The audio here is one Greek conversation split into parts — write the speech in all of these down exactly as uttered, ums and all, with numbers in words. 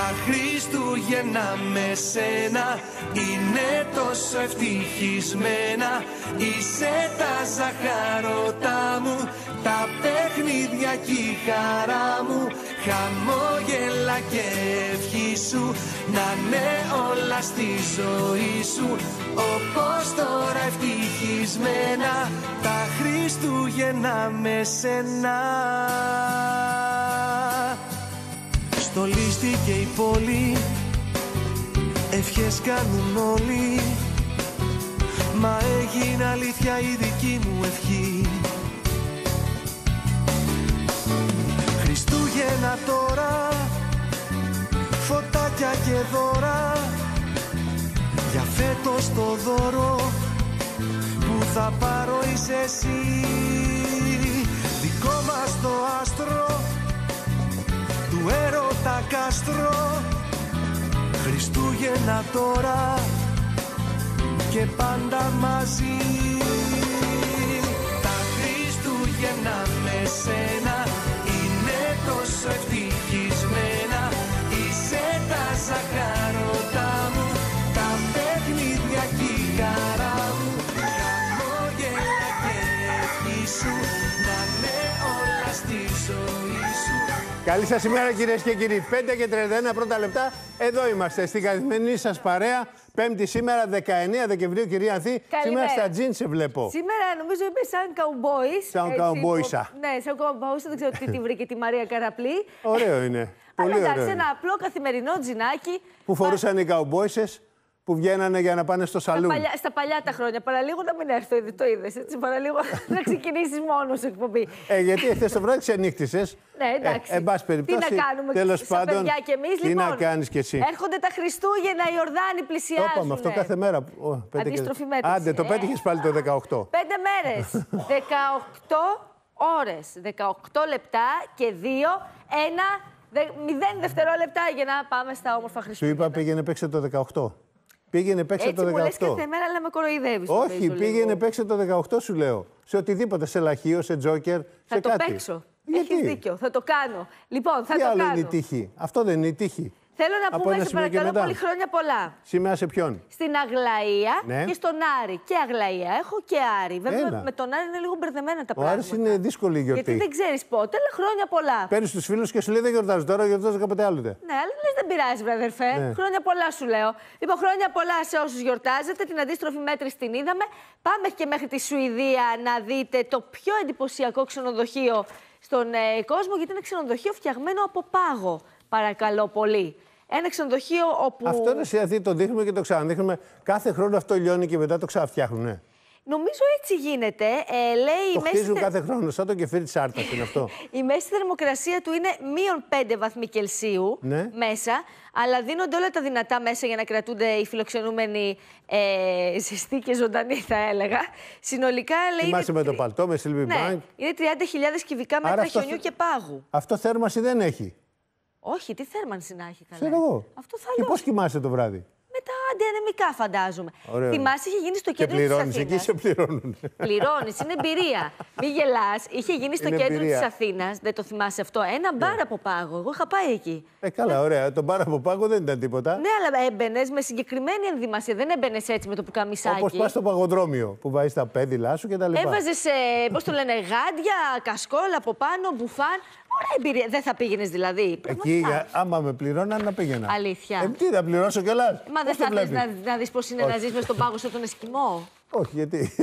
Τα Χριστούγεννα με σένα είναι τόσο ευτυχισμένα. Είσαι τα ζαχαρωτά μου, τα παιχνίδια και η χαρά μου. Χαμόγελα και ευχή σου, να είναι όλα στη ζωή σου. Όπως τώρα ευτυχισμένα, τα Χριστούγεννα με σένα. Στολίστηκε η πόλη, ευχές κάνουν όλοι. Μα έγινε αλήθεια η δική μου ευχή. Χριστούγεννα τώρα, φωτάκια και δώρα. Για φέτος το δώρο που θα πάρω είσαι εσύ. Δικό μας το άστρο, του έρωτα κάστρο. Χριστούγεννα τώρα και πάντα μαζί. Τα Χριστούγεννα με σένα είναι τόσο ευτυχισμένα. Είσαι τα ζαχαρωτά μου, τα παιχνίδια και η καρά μου. Χαμόγελα και ευχή σου, να είναι όλα στη ζωή σου. Καλή σας ημέρα κυρίες και κύριοι. πέντε και τριάντα ένα πρώτα λεπτά. Εδώ είμαστε στην καθημερινή σας παρέα. Πέμπτη σήμερα, δεκαεννέα Δεκεμβρίου, κυρία Ανθή. Σήμερα στα τζιν σε βλέπω. Σήμερα νομίζω είμαι σαν καουμπόης. Σαν καουμπόησα. Ναι, σαν καουμπόησα. Δεν ξέρω τι βρήκε τη Μαρία Καραπλή. Ωραίο είναι. Αλλά εντάξει, ένα απλό καθημερινό τζινάκι. Που φορούσαν οι καουμπόησες που βγαίνανε για να πάνε στο σαλούν. Στα παλιά, στα παλιά τα χρόνια. Παραλίγο να μην έρθω, ήδη το είδες. Έτσι, παραλίγο να ξεκινήσεις μόνος εκπομπή. Ε, γιατί χθες το βράδυ ξενύχτησες. Ναι, εντάξει. Ε, εν πάση περιπτώσει, τι να κάνουμε, τέλος πάντων, παιδιά και εμείς, τι λοιπόν, να κάνεις κι εσύ. Έρχονται τα Χριστούγεννα, οι Ιορδάνοι πλησιάζουν. Το είπαμε αυτό κάθε μέρα. Ο, πέντε αντίστροφη μέτρηση. Άντε, το πέτυχες πάλι το δεκαοκτώ. Πέντε μέρες. δεκαοκτώ ώρες. δεκαοκτώ λεπτά και δύο, ένα, μηδέν δευτερόλεπτα για να πάμε στα όμορφα Χριστούγεννα. Σου είπα πήγαινε παίξε το δεκαοκτώ. Πήγαινε παίξε το δεκαοκτώ. Έτσι μου λες εμένα, αλλά με κοροϊδεύεις. Όχι, πήγαινε παίξε το δεκαοκτώ σου λέω. Σε οτιδήποτε, σε λαχείο, σε τζόκερ, θα σε κάτι. Θα το παίξω. Γιατί? Έχεις δίκιο, θα το κάνω. Λοιπόν, θα τι το άλλο κάνω. Είναι η τύχη. Αυτό δεν είναι η τύχη. Θέλω να από πούμε, σε παρακαλώ πολύ, χρόνια πολλά. Σήμερα σε ποιον? Στην Αγλαία, ναι, και στον Άρη. Και Αγλαία έχω και Άρη. Βέβαια ένα. Με τον Άρη είναι λίγο μπερδεμένα τα Ο πράγματα. Ο Άρης είναι δύσκολη η γιορτή. Γιατί δεν ξέρεις πότε, αλλά χρόνια πολλά. Παίρνεις τους φίλους και σου λέει δεν γιορτάζω τώρα, γιορτάζω κάποτε άλλοτε. Ναι, αλλά λες δεν πειράζει, βραδερφέ. Ναι. Χρόνια πολλά σου λέω. Λοιπόν, χρόνια πολλά σε όσους γιορτάζετε. Την αντίστροφη μέτρηση την είδαμε. Πάμε και μέχρι τη Σουηδία να δείτε το πιο εντυπωσιακό ξενοδοχείο στον ε, κόσμο, γιατί είναι ξενοδοχείο φτιαγμένο από πάγο. Παρακαλώ πολύ. Ένα ξενοδοχείο όπου. Αυτό είναι σειρά, το δείχνουμε και το ξαναδείχνουμε. Κάθε χρόνο αυτό λιώνει και μετά το ξαναφτιάχνουν. Ναι. Νομίζω έτσι γίνεται. Ε, λέει, το χτίζουν μέση... κάθε χρόνο, σαν το κεφίρι της Άρτας είναι αυτό. Η μέση θερμοκρασία του είναι μείον πέντε βαθμοί Κελσίου, ναι, μέσα, αλλά δίνονται όλα τα δυνατά μέσα για να κρατούνται οι φιλοξενούμενοι ε, ζεστοί και ζωντανοί, θα έλεγα. Συνολικά λέει. Θυμάσαι είναι... με το παλτό, με Silver, ναι, Bank. Είναι τριάντα χιλιάδες κυβικά μέτρα αυτό... χιονιού και πάγου. Αυτό θέρμανση δεν έχει. Όχι, τι θέρμανση να έχει καλά. Ξέρω. Αυτό θα λέω. Και πώς κοιμάσαι το βράδυ? Με τα αντιανεμικά, φαντάζομαι. Ωραία. Θυμάσαι, είχε γίνει στο κέντρο της Αθήνας. Εκεί σε πληρώνουν. Πληρώνεις, είναι εμπειρία. Μη γελάς, είχε γίνει στο είναι κέντρο της Αθήνας, δεν το θυμάσαι αυτό. Ένα μπαρ, yeah, από πάγο. Εγώ είχα πάει εκεί. Ε, καλά, ε, ωραία. Το μπαρ από πάγο δεν ήταν τίποτα. Ναι, αλλά έμπαινες με συγκεκριμένη ενδυμασία. Δεν έμπαινες έτσι με το πουκαμισάκι. Όπως πας στο παγοδρόμιο που βάζεις τα πέδιλά σου κτλ. Έβαζες, πώς το λένε, γάντια, κασκόλ από πάνω, μπουφάν. Ωραία εμπειρία. Δεν θα πήγαινε δηλαδή. Πραγματικά. Εκεί, άμα με πληρώναν, να πήγαινα. Αλήθεια. Ε, τι, θα πληρώσω κιόλα. Μα δεν θα θες να, να δεις πώς είναι, όχι, να ζεις μες στον πάγο σαν τον Εσκιμό. Όχι, γιατί.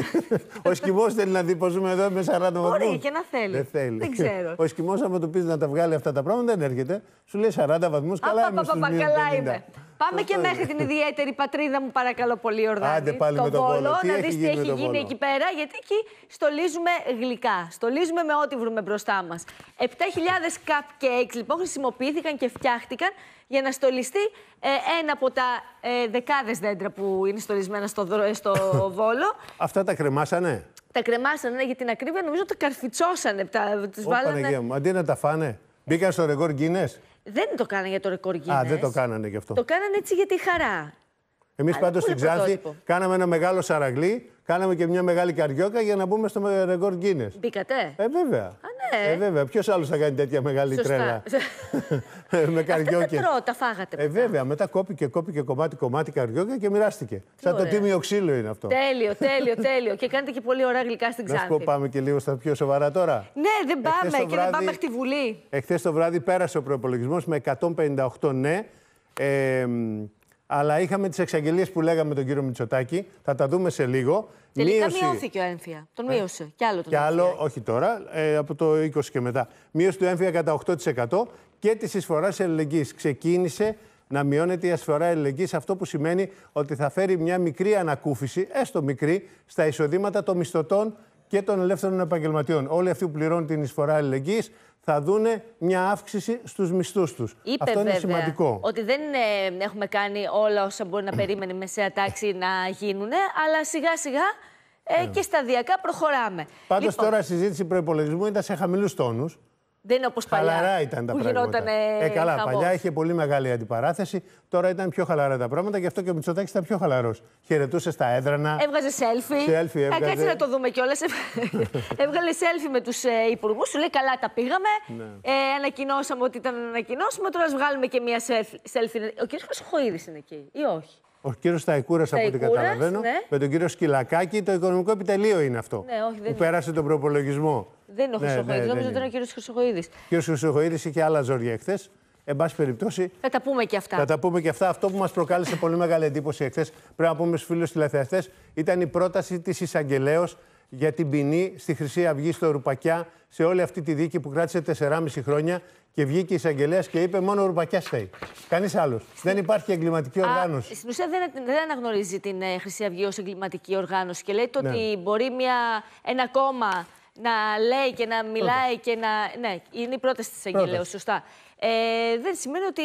Ο Εσκιμός θέλει να δει πώς ζούμε εδώ με σαράντα βαθμούς. Μπορεί και να θέλει. Δεν θέλει. Δεν ξέρω. Ο Εσκιμός, άμα του πεις να τα βγάλει αυτά τα πράγματα, δεν έρχεται. Σου λέει σαράντα βαθμούς. Καλά, α, είμαι, πα, πα, πα, καλά είμαι. Πάμε και μέχρι την ιδιαίτερη πατρίδα μου, παρακαλώ πολύ, Ιορδάνη. Πάλι το με το Βόλο. Να δεις τι έχει γίνει εκεί πέρα, γιατί εκεί στολίζουμε γλυκά. Στολίζουμε με ό,τι βρούμε μπροστά μας. επτά χιλιάδες cupcakes λοιπόν χρησιμοποιήθηκαν και φτιάχτηκαν για να στολιστεί ε, ένα από τα ε, δεκάδες δέντρα που είναι στολισμένα στο, στο Βόλο. Αυτά τα κρεμάσανε. Τα κρεμάσανε, για την ακρίβεια, νομίζω τα καρφιτσώσανε. Τα, τους Ω, βάλανε... Παναγία μου, αντί να τα φάνε, μπήκαν στο ρεκόρ Γκίνες. Δεν το κάνανε για το ρεκόρ Γκίνες. Α, δεν το κάνανε γι' αυτό. Το κάνανε έτσι για τη χαρά. Εμείς πάντως στην Ξάνθη κάναμε ένα μεγάλο σαραγλί, κάναμε και μια μεγάλη καριόκα για να μπούμε στο ρεκόρ Γκίνες. Μπήκατε. Ε, βέβαια. Α, ναι. Ε, βέβαια. Ποιος άλλος θα κάνει τέτοια μεγάλη σωστά. τρέλα. Με καριόκια. Αυτά τα φάγατε. Ε, βέβαια. Μετά κόπηκε, κόπηκε κομμάτι-κομμάτι καριόκια και μοιράστηκε. Σαν ωραία. Το τίμιο ξύλο είναι αυτό. Τέλειο, τέλειο, τέλειο. Και κάνετε και πολύ ωραία γλυκά στην Ξάνθη. Να σου πω, πάμε και λίγο στα πιο σοβαρά τώρα. Ναι, δεν πάμε εχθές και βράδυ, δεν πάμε μέχρι τη Βουλή. Εχθές το βράδυ πέρασε ο προϋπολογισμός με εκατόν πενήντα οκτώ ναι. Ε, αλλά είχαμε τις εξαγγελίες που λέγαμε τον κύριο Μητσοτάκη. Θα τα δούμε σε λίγο. Τελικά μείωση... μειώθηκε ο έμφυα. Τον μείωσε. Ε. Κι άλλο τον Κι άλλο, έμφυα. Όχι τώρα, ε, από το είκοσι και μετά. Μείωση του έμφυα κατά οκτώ τοις εκατό και της εισφοράς ελληνικής. Ξεκίνησε να μειώνεται η εισφορά ελληνικής, αυτό που σημαίνει ότι θα φέρει μια μικρή ανακούφιση, έστω μικρή, στα εισοδήματα των μισθωτών και των ελεύθερων επαγγελματιών. Όλοι αυτοί που πληρώνουν την εισφορά ελληνικής θα δούνε μια αύξηση στους μισθούς τους. Είπε, αυτό είναι βέβαια, σημαντικό. Ότι δεν ε, έχουμε κάνει όλα όσα μπορεί να περίμενε η μεσαία τάξη να γίνουν, αλλά σιγά σιγά ε, yeah. και σταδιακά προχωράμε. Πάντως λοιπόν, τώρα η συζήτηση προϋπολογισμού ήταν σε χαμηλούς τόνους. Δεν είναι όπως παλιά. Χαλαρά ήταν τα που πράγματα. Ε, καλά, χαμός. Παλιά είχε πολύ μεγάλη αντιπαράθεση. Τώρα ήταν πιο χαλαρά τα πράγματα, γι' αυτό και ο Μητσοτάκης ήταν πιο χαλαρός. Χαιρετούσε στα έδρανα. Έβγαζε selfie. selfie έβγαζε. Ε, κάτσε να το δούμε κιόλας. Έβγαλε selfie με τους ε, υπουργούς. Σου λέει καλά, τα πήγαμε. Ναι. Ε, ανακοινώσαμε ότι ήταν να ανακοινώσουμε. Τώρα βγάλουμε και μία selfie. Ο κ. Χρυσοχοΐδης είναι εκεί, ή όχι? Ο κύριος Σταϊκούρας, από ό,τι καταλαβαίνω. Ναι. Με τον κύριο Σκυλακάκη, το οικονομικό επιτελείο είναι αυτό. Ναι, όχι, δεν που πέρασε τον προπολογισμό. Δεν είναι ο Χρυσοχοΐδης, νομίζω ότι είναι ο κύριος Χρυσοχοΐδης. Ο κύριος Χρυσοχοΐδης είχε άλλα ζόρια εχθές. Εν πάση περιπτώσει. Θα τα πούμε και αυτά. Θα τα πούμε και αυτά. Αυτό που μας προκάλεσε πολύ μεγάλη εντύπωση εχθές, πρέπει να πούμε στους φίλους τηλεθεατές, ήταν η πρόταση της εισαγγελέως για την ποινή στη Χρυσή Αυγή, στο Ρουπακιά, σε όλη αυτή τη δίκη που κράτησε τεσσεράμισι χρόνια και βγήκε η εισαγγελέας και είπε: μόνο ο Ρουπακιάς φταίει. Κανείς άλλος. Δεν υπάρχει εγκληματική οργάνωση. Α, στην ουσία δεν, δεν αναγνωρίζει την ε, Χρυσή Αυγή ως εγκληματική οργάνωση και λέει το ναι. ότι μπορεί μια, ένα κόμμα να λέει και να μιλάει okay. και να. Ναι, είναι η πρόταση της εισαγγελέως, σωστά. Ε, δεν σημαίνει ότι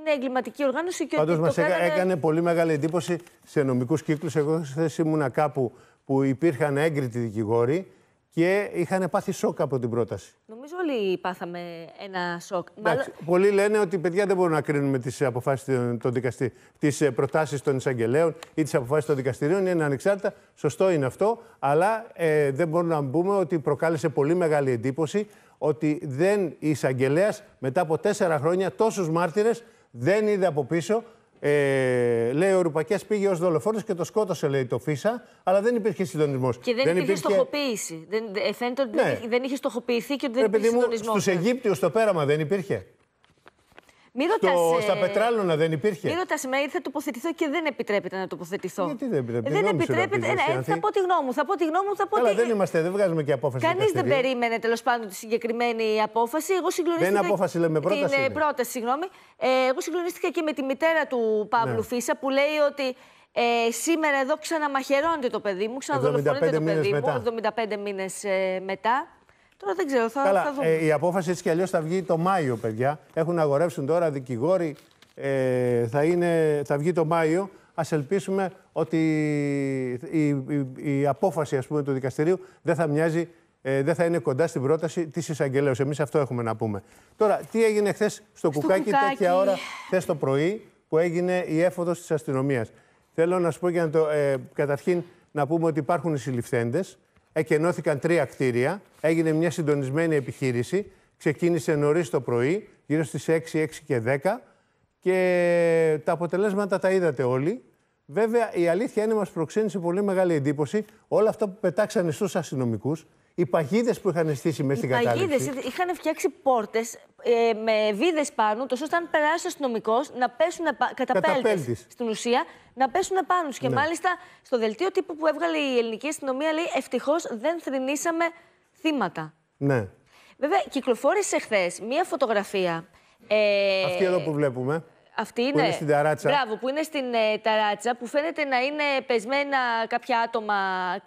είναι εγκληματική οργάνωση και πάντως ότι. Πάντως, μας έκανε... έκανε πολύ μεγάλη εντύπωση σε νομικούς κύκλους. Εγώ χθες ήμουνα κάπου που υπήρχαν έγκριτοι δικηγόροι και είχαν πάθει σοκ από την πρόταση. Νομίζω όλοι πάθαμε ένα σοκ. Εντάξει, Μαλ... πολλοί λένε ότι παιδιά δεν μπορούν να κρίνουμε τις αποφάσεις των δικαστή... τις προτάσεις των εισαγγελέων ή τις αποφάσεις των δικαστηρίων, είναι ανεξάρτητα. Σωστό είναι αυτό, αλλά ε, δεν μπορούμε να πούμε ότι προκάλεσε πολύ μεγάλη εντύπωση ότι δεν, η εισαγγελέας μετά από τέσσερα χρόνια τόσους μάρτυρες δεν είδε από πίσω. Ε, λέει ο Ρουπακιάς πήγε ως δολοφόνος και το σκότωσε, λέει, το Φίσα, αλλά δεν υπήρχε συντονισμός. Και δεν, δεν υπήρχε στοχοποίηση. Δεν, φαίνεται ότι ναι. δεν είχε στοχοποιηθεί και ότι δεν υπήρχε συντονισμός. Στους Αιγύπτιους στο πέραμα δεν υπήρχε. Μη ρωτάς, στα πετράλωνα δεν υπήρχε. Μη ρωτάς, με θα τοποθετηθώ και δεν επιτρέπεται να τοποθετηθώ. Γιατί δεν επιτρέπεται. Δεν επιτρέπεται. Ναι, θα πω τη γνώμη μου. Θα πω τη γνώμη μου. Αλλά τι... δεν είμαστε, δεν βγάζουμε και απόφαση. Κανείς δεν περίμενε τέλος πάντων τη συγκεκριμένη απόφαση. Εγώ συγκλονίστηκα. Δεν είναι απόφαση, λέμε πρόταση. Είναι πρόταση, συγγνώμη. Ε, εγώ συγκλονίστηκα και με τη μητέρα του Παύλου ναι. Φίσα που λέει ότι ε, σήμερα εδώ ξαναμαχαιρώνεται το παιδί μου, ξαναδολοφονείται το παιδί μου εβδομήντα πέντε μήνες ε, μετά. Τώρα δεν ξέρω, θα, καλά, θα δούμε. Ε, η απόφαση έτσι κι αλλιώς θα βγει το Μάιο, παιδιά. Έχουν αγορεύσουν τώρα δικηγόροι. Ε, θα, είναι, θα βγει το Μάιο. Ας ελπίσουμε ότι η, η, η απόφαση, ας πούμε, του δικαστηρίου δεν θα μοιάζει, ε, δεν θα είναι κοντά στην πρόταση της εισαγγελέως. Εμείς αυτό έχουμε να πούμε. Τώρα, τι έγινε χθες στο κουκάκι, κουκάκι, τέτοια ώρα, χθες το πρωί, που έγινε η έφοδος της αστυνομίας. Θέλω να σου πω, για να το, ε, καταρχήν, να πούμε ότι υπάρχουν οι συλληφθέντες. Εκενώθηκαν τρία κτίρια, έγινε μια συντονισμένη επιχείρηση, ξεκίνησε νωρίς το πρωί, γύρω στις έξι, έξι και δέκα και τα αποτελέσματα τα είδατε όλοι. Βέβαια, η αλήθεια είναι, μας προξένησε πολύ μεγάλη εντύπωση όλα αυτά που πετάξανε στους αστυνομικούς, οι παγίδες που είχαν στήσει μέσα στην κατάληψη. Οι παγίδες, είχαν φτιάξει πόρτες ε, με βίδες πάνω, τόσο ώστε αν περάσει ο αστυνομικός να πέσουν καταπέλτες, στην ουσία, να πέσουν πάνω τους. Και ναι. μάλιστα στο δελτίο τύπου που έβγαλε η ελληνική αστυνομία λέει ευτυχώς δεν θρηνήσαμε θύματα. Ναι. Βέβαια, κυκλοφόρησε χθες μία φωτογραφία. Ε... Αυτή εδώ που βλέπουμε. Αυτή είναι. Που είναι στην ταράτσα. Μπράβο, που είναι στην ε, ταράτσα, που φαίνεται να είναι πεσμένα κάποια άτομα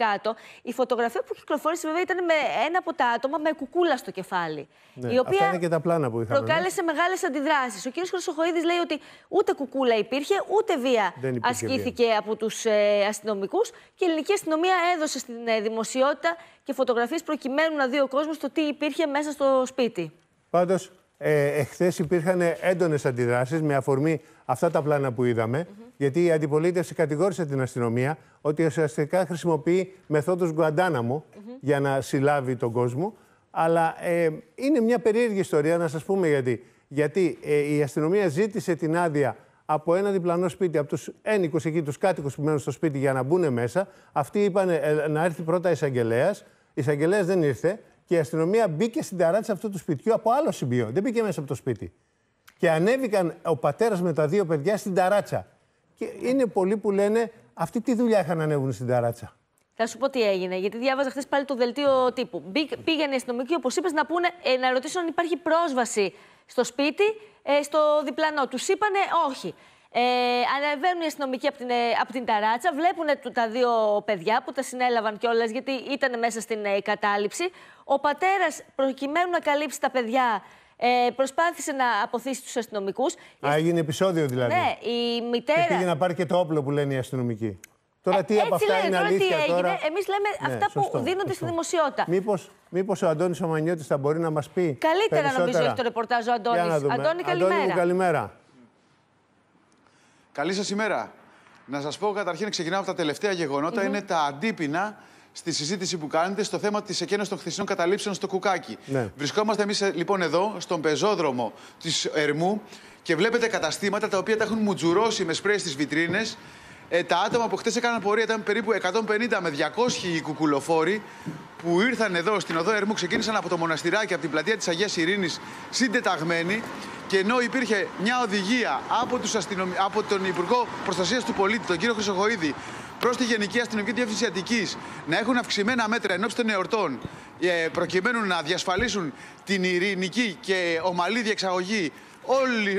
κάτω. Η φωτογραφία που κυκλοφόρησε, βέβαια, ήταν με ένα από τα άτομα με κουκούλα στο κεφάλι. Ναι, η οποία αυτά είναι και τα πλάνα που είχαμε, προκάλεσε ναι. μεγάλες αντιδράσεις. Ο κ. Χρυσοχοΐδης λέει ότι ούτε κουκούλα υπήρχε, ούτε βία ασκήθηκε βία. από τους ε, αστυνομικούς και η ελληνική αστυνομία έδωσε στην ε, δημοσιότητα και φωτογραφίες προκειμένου να δει ο κόσμος το τι υπήρχε μέσα στο σπίτι. Πάντως. Ε, εχθές υπήρχαν έντονες αντιδράσεις με αφορμή αυτά τα πλάνα που είδαμε, mm-hmm. γιατί η αντιπολίτευση κατηγόρησε την αστυνομία ότι ουσιαστικά χρησιμοποιεί μεθόδους Γκουαντάναμο mm-hmm. για να συλλάβει τον κόσμο. Αλλά ε, είναι μια περίεργη ιστορία, να σας πούμε γιατί. Γιατί ε, η αστυνομία ζήτησε την άδεια από ένα διπλανό σπίτι, από τους ένικους εκεί, τους κάτοικους που μένουν στο σπίτι για να μπουν μέσα. Αυτοί είπαν ε, να έρθει πρώτα εισαγγελέας. Η εισαγγελέας δεν ήρθε και η αστυνομία μπήκε στην ταράτσα αυτού του σπιτιού από άλλο σημείο. Δεν μπήκε μέσα από το σπίτι. Και ανέβηκαν ο πατέρας με τα δύο παιδιά στην ταράτσα. Και είναι πολλοί που λένε αυτοί τι δουλειά είχαν να ανέβουν στην ταράτσα. Θα σου πω τι έγινε, γιατί διάβαζα χθες πάλι το δελτίο τύπου. Πήγαινε οι αστυνομικοί, όπως είπες, να, πούνε, ε, να ρωτήσουν αν υπάρχει πρόσβαση στο σπίτι, ε, στο διπλανό. Τους είπανε όχι. Ε, ανεβαίνουν οι αστυνομικοί από την, ε, από την ταράτσα, βλέπουν τα δύο παιδιά που τα συνέλαβαν κιόλας, γιατί ήταν μέσα στην ε, κατάληψη. Ο πατέρας, προκειμένου να καλύψει τα παιδιά, Ε, προσπάθησε να αποθήσει τους αστυνομικούς. Α, έγινε επεισόδιο δηλαδή. Ναι, η μητέρα. Και πήγε να πάρει και το όπλο που λένε οι αστυνομικοί. Τώρα ε, τι από αυτά λένε, είναι τώρα, αλήθεια. Τι τώρα... Εμείς λέμε ναι, αυτά σωστό, που δίνονται σωστό. στη δημοσιότητα. Μήπως, μήπως ο Αντώνης ο Μανιώτης θα μπορεί να μας πει. Καλύτερα περισσότερα. Νομίζω έχει το ρεπορτάζ ο Αντώνης. Αντώνη, καλημέρα. Αντώνη μου, καλημέρα. Καλή σας ημέρα. Να σας πω καταρχήν, ξεκινάω από τα τελευταία γεγονότα. Mm-hmm. Είναι τα αντίπεινα στη συζήτηση που κάνετε στο θέμα της εκκαίνωσης των χθεσινών καταλήψεων στο Κουκάκι. Ναι. Βρισκόμαστε εμείς λοιπόν εδώ, στον πεζόδρομο της Ερμού και βλέπετε καταστήματα τα οποία τα έχουν μουτζουρώσει με σπρέι στις βιτρίνες. Ε, τα άτομα που χθες έκαναν πορεία ήταν περίπου εκατόν πενήντα με διακόσιοι κουκουλοφόροι που ήρθαν εδώ στην οδό Ερμού, ξεκίνησαν από το μοναστηράκι, από την πλατεία της Αγίας Ειρήνης, συντεταγμένοι. Και ενώ υπήρχε μια οδηγία από, τους αστυνομ... από τον Υπουργό Προστασίας του Πολίτη, τον κύριο Χρυσοχοΐδη, προς τη Γενική Αστυνομική Διεύθυνση Αττικής να έχουν αυξημένα μέτρα ενόψει των εορτών προκειμένου να διασφαλίσουν την ειρηνική και ομαλή διεξαγωγή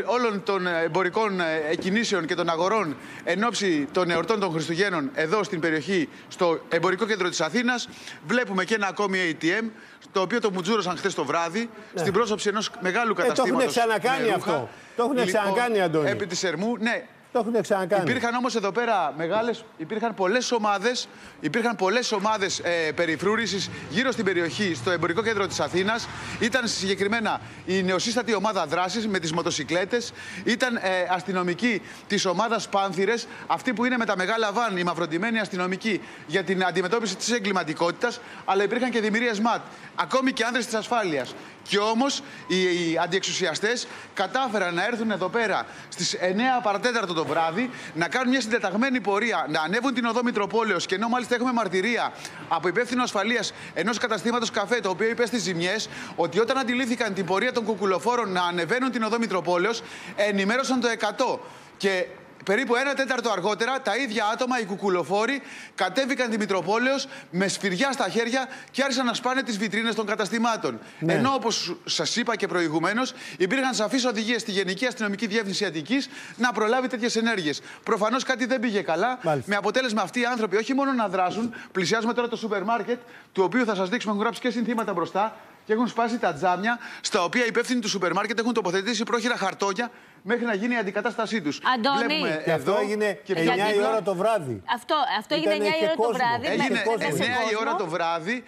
όλων των εμπορικών κινήσεων και των αγορών ενόψει των εορτών των Χριστουγέννων εδώ στην περιοχή, στο εμπορικό κέντρο της Αθήνας, βλέπουμε και ένα ακόμη έι τι εμ, το οποίο το μουτζούρωσαν χθες το βράδυ, ναι. στην πρόσωψη ενός μεγάλου καταστήματος. Ε, το έχουν ξανακάνει αυτό. Το έχουν ξανακάνει, Αντώνη. Επί της Ερμού, ναι. Το έχουν ξανακάνει. Υπήρχαν όμως εδώ πέρα μεγάλες, υπήρχαν πολλές ομάδες, υπήρχαν πολλές ομάδες ε, περιφρούρησης γύρω στην περιοχή, στο εμπορικό κέντρο της Αθήνας. Ήταν συγκεκριμένα η νεοσύστατη ομάδα δράσης με τις μοτοσικλέτες, ήταν ε, αστυνομικοί της ομάδας Πάνθυρες, αυτοί που είναι με τα μεγάλα βαν, οι μαυροντημένοι αστυνομικοί για την αντιμετώπιση της εγκληματικότητας, αλλά υπήρχαν και δημιουργίες ΜΑΤ, ακόμη και άνδρες της ασφάλειας. Και όμως οι, οι αντιεξουσιαστές κατάφεραν να έρθουν εδώ πέρα στις εννιά παρά τέταρτο το βράδυ, να κάνουν μια συντεταγμένη πορεία, να ανέβουν την οδό Μητροπόλεως. Και ενώ μάλιστα έχουμε μαρτυρία από υπεύθυνο ασφαλείας ενός καταστήματος καφέ, το οποίο είπε στις ζημιές, ότι όταν αντιλήφθηκαν την πορεία των κουκουλοφόρων να ανεβαίνουν την οδό Μητροπόλεως, ενημέρωσαν το εκατό. Και περίπου ένα τέταρτο αργότερα, τα ίδια άτομα, οι κουκουλοφόροι, κατέβηκαν τη Μητροπόλεως με σφυριά στα χέρια και άρχισαν να σπάνε τις βιτρίνες των καταστημάτων. Ναι. Ενώ, όπως σας είπα και προηγουμένως, υπήρχαν σαφείς οδηγίες στη Γενική Αστυνομική Διεύθυνση Αττικής να προλάβει τέτοιες ενέργειες. Προφανώς κάτι δεν πήγε καλά, μάλιστα. με αποτέλεσμα αυτοί οι άνθρωποι όχι μόνο να δράσουν. Πλησιάζουμε τώρα το σούπερ μάρκετ, του οποίου θα σας δείξουμε, έχουν γράψει και συνθήματα μπροστά. Και έχουν σπάσει τα τζάμια, στα οποία οι υπεύθυνοι του σούπερ μάρκετ έχουν τοποθετήσει πρόχειρα χαρτόνια μέχρι να γίνει η αντικατάστασή τους. Αντώνη, και εδώ αυτό έγινε και εννιά η ώρα το βράδυ. Αυτό, αυτό έγινε εννιά η ώρα το βράδυ. Έγινε εννιά η ώρα το βράδυ.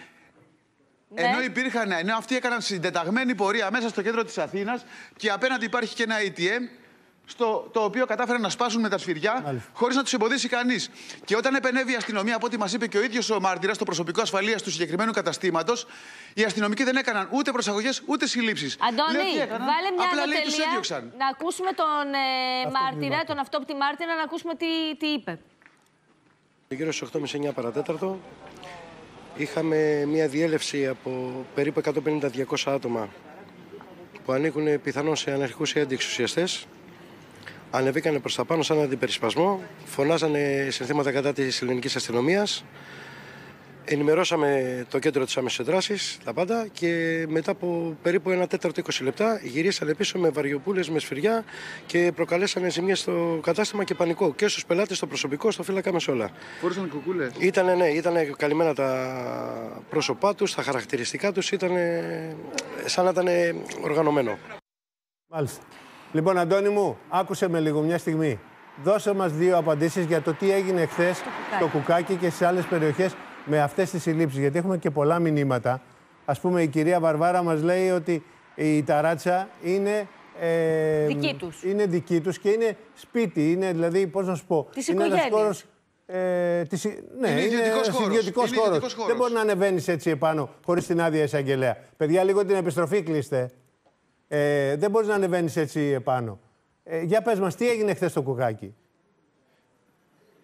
Ναι. Ενώ, υπήρχαν, ενώ αυτοί έκαναν συντεταγμένη πορεία μέσα στο κέντρο της Αθήνας και απέναντι υπάρχει και ένα έι τι εμ. Στο, το οποίο κατάφεραν να σπάσουν με τα σφυριά χωρίς να τους εμποδίσει κανείς. Και όταν επενέβη η αστυνομία, από ό,τι μας είπε και ο ίδιος ο μάρτυρας, το προσωπικό ασφαλείας του συγκεκριμένου καταστήματος, οι αστυνομικοί δεν έκαναν ούτε προσαγωγές ούτε συλλήψεις. Αντώνη, λέω, έκαναν, βάλε μια ανατελεία να ακούσουμε τον ε, μάρτυρα, τον αυτόπτη μάρτυρα, να ακούσουμε τι, τι είπε. Γύρω στις οκτώ και μισή με εννιά παρά τέταρτο είχαμε μια διέλευση από περίπου εκατόν πενήντα με διακόσια άτομα που ανήκουν πιθανόν σε αναρχικούς ή αντιεξουσιαστές. Ανεβήκανε προς τα πάνω σαν αντιπερισπασμό, φωνάζανε συνθήματα κατά της ελληνικής αστυνομίας. Ενημερώσαμε το κέντρο της άμεσης δράσης, τα πάντα, και μετά από περίπου ένα τέταρτο είκοσι λεπτά γυρίσανε πίσω με βαριοπούλες, με σφυριά και προκαλέσανε ζημιές στο κατάστημα και πανικό και στους πελάτες, στο προσωπικό, στο φύλακα Μεσόλα. Φόρησαν κουκούλες. Ήτανε, ναι, ήτανε καλυμμένα τα πρόσωπά τους, τα χαρακτηριστικά τους, ήτανε σαν να ήταν οργανωμένο. Μάλιστα. Λοιπόν, Αντώνη μου, άκουσε με λίγο μια στιγμή. Δώσε μας δύο απαντήσεις για το τι έγινε χθες στο Κουκάκι. Κουκάκι και στις άλλες περιοχές με αυτές τις συλλήψεις. Γιατί έχουμε και πολλά μηνύματα. Ας πούμε, η κυρία Βαρβάρα μας λέει ότι η ταράτσα είναι, ε, δική τους. είναι δική τους και είναι σπίτι. Είναι, δηλαδή, πώς να σου πω, της είναι ένας χώρος Ε, της, ναι, είναι ιδιωτικός χώρος. Δεν μπορεί να ανεβαίνεις έτσι επάνω χωρίς την άδεια εισαγγελέα. Παιδιά, λίγο την επιστροφή κλείστε. Ε, δεν μπορείς να ανεβαίνεις έτσι επάνω. Ε, για πες μας, τι έγινε χθες στο Κουκάκι.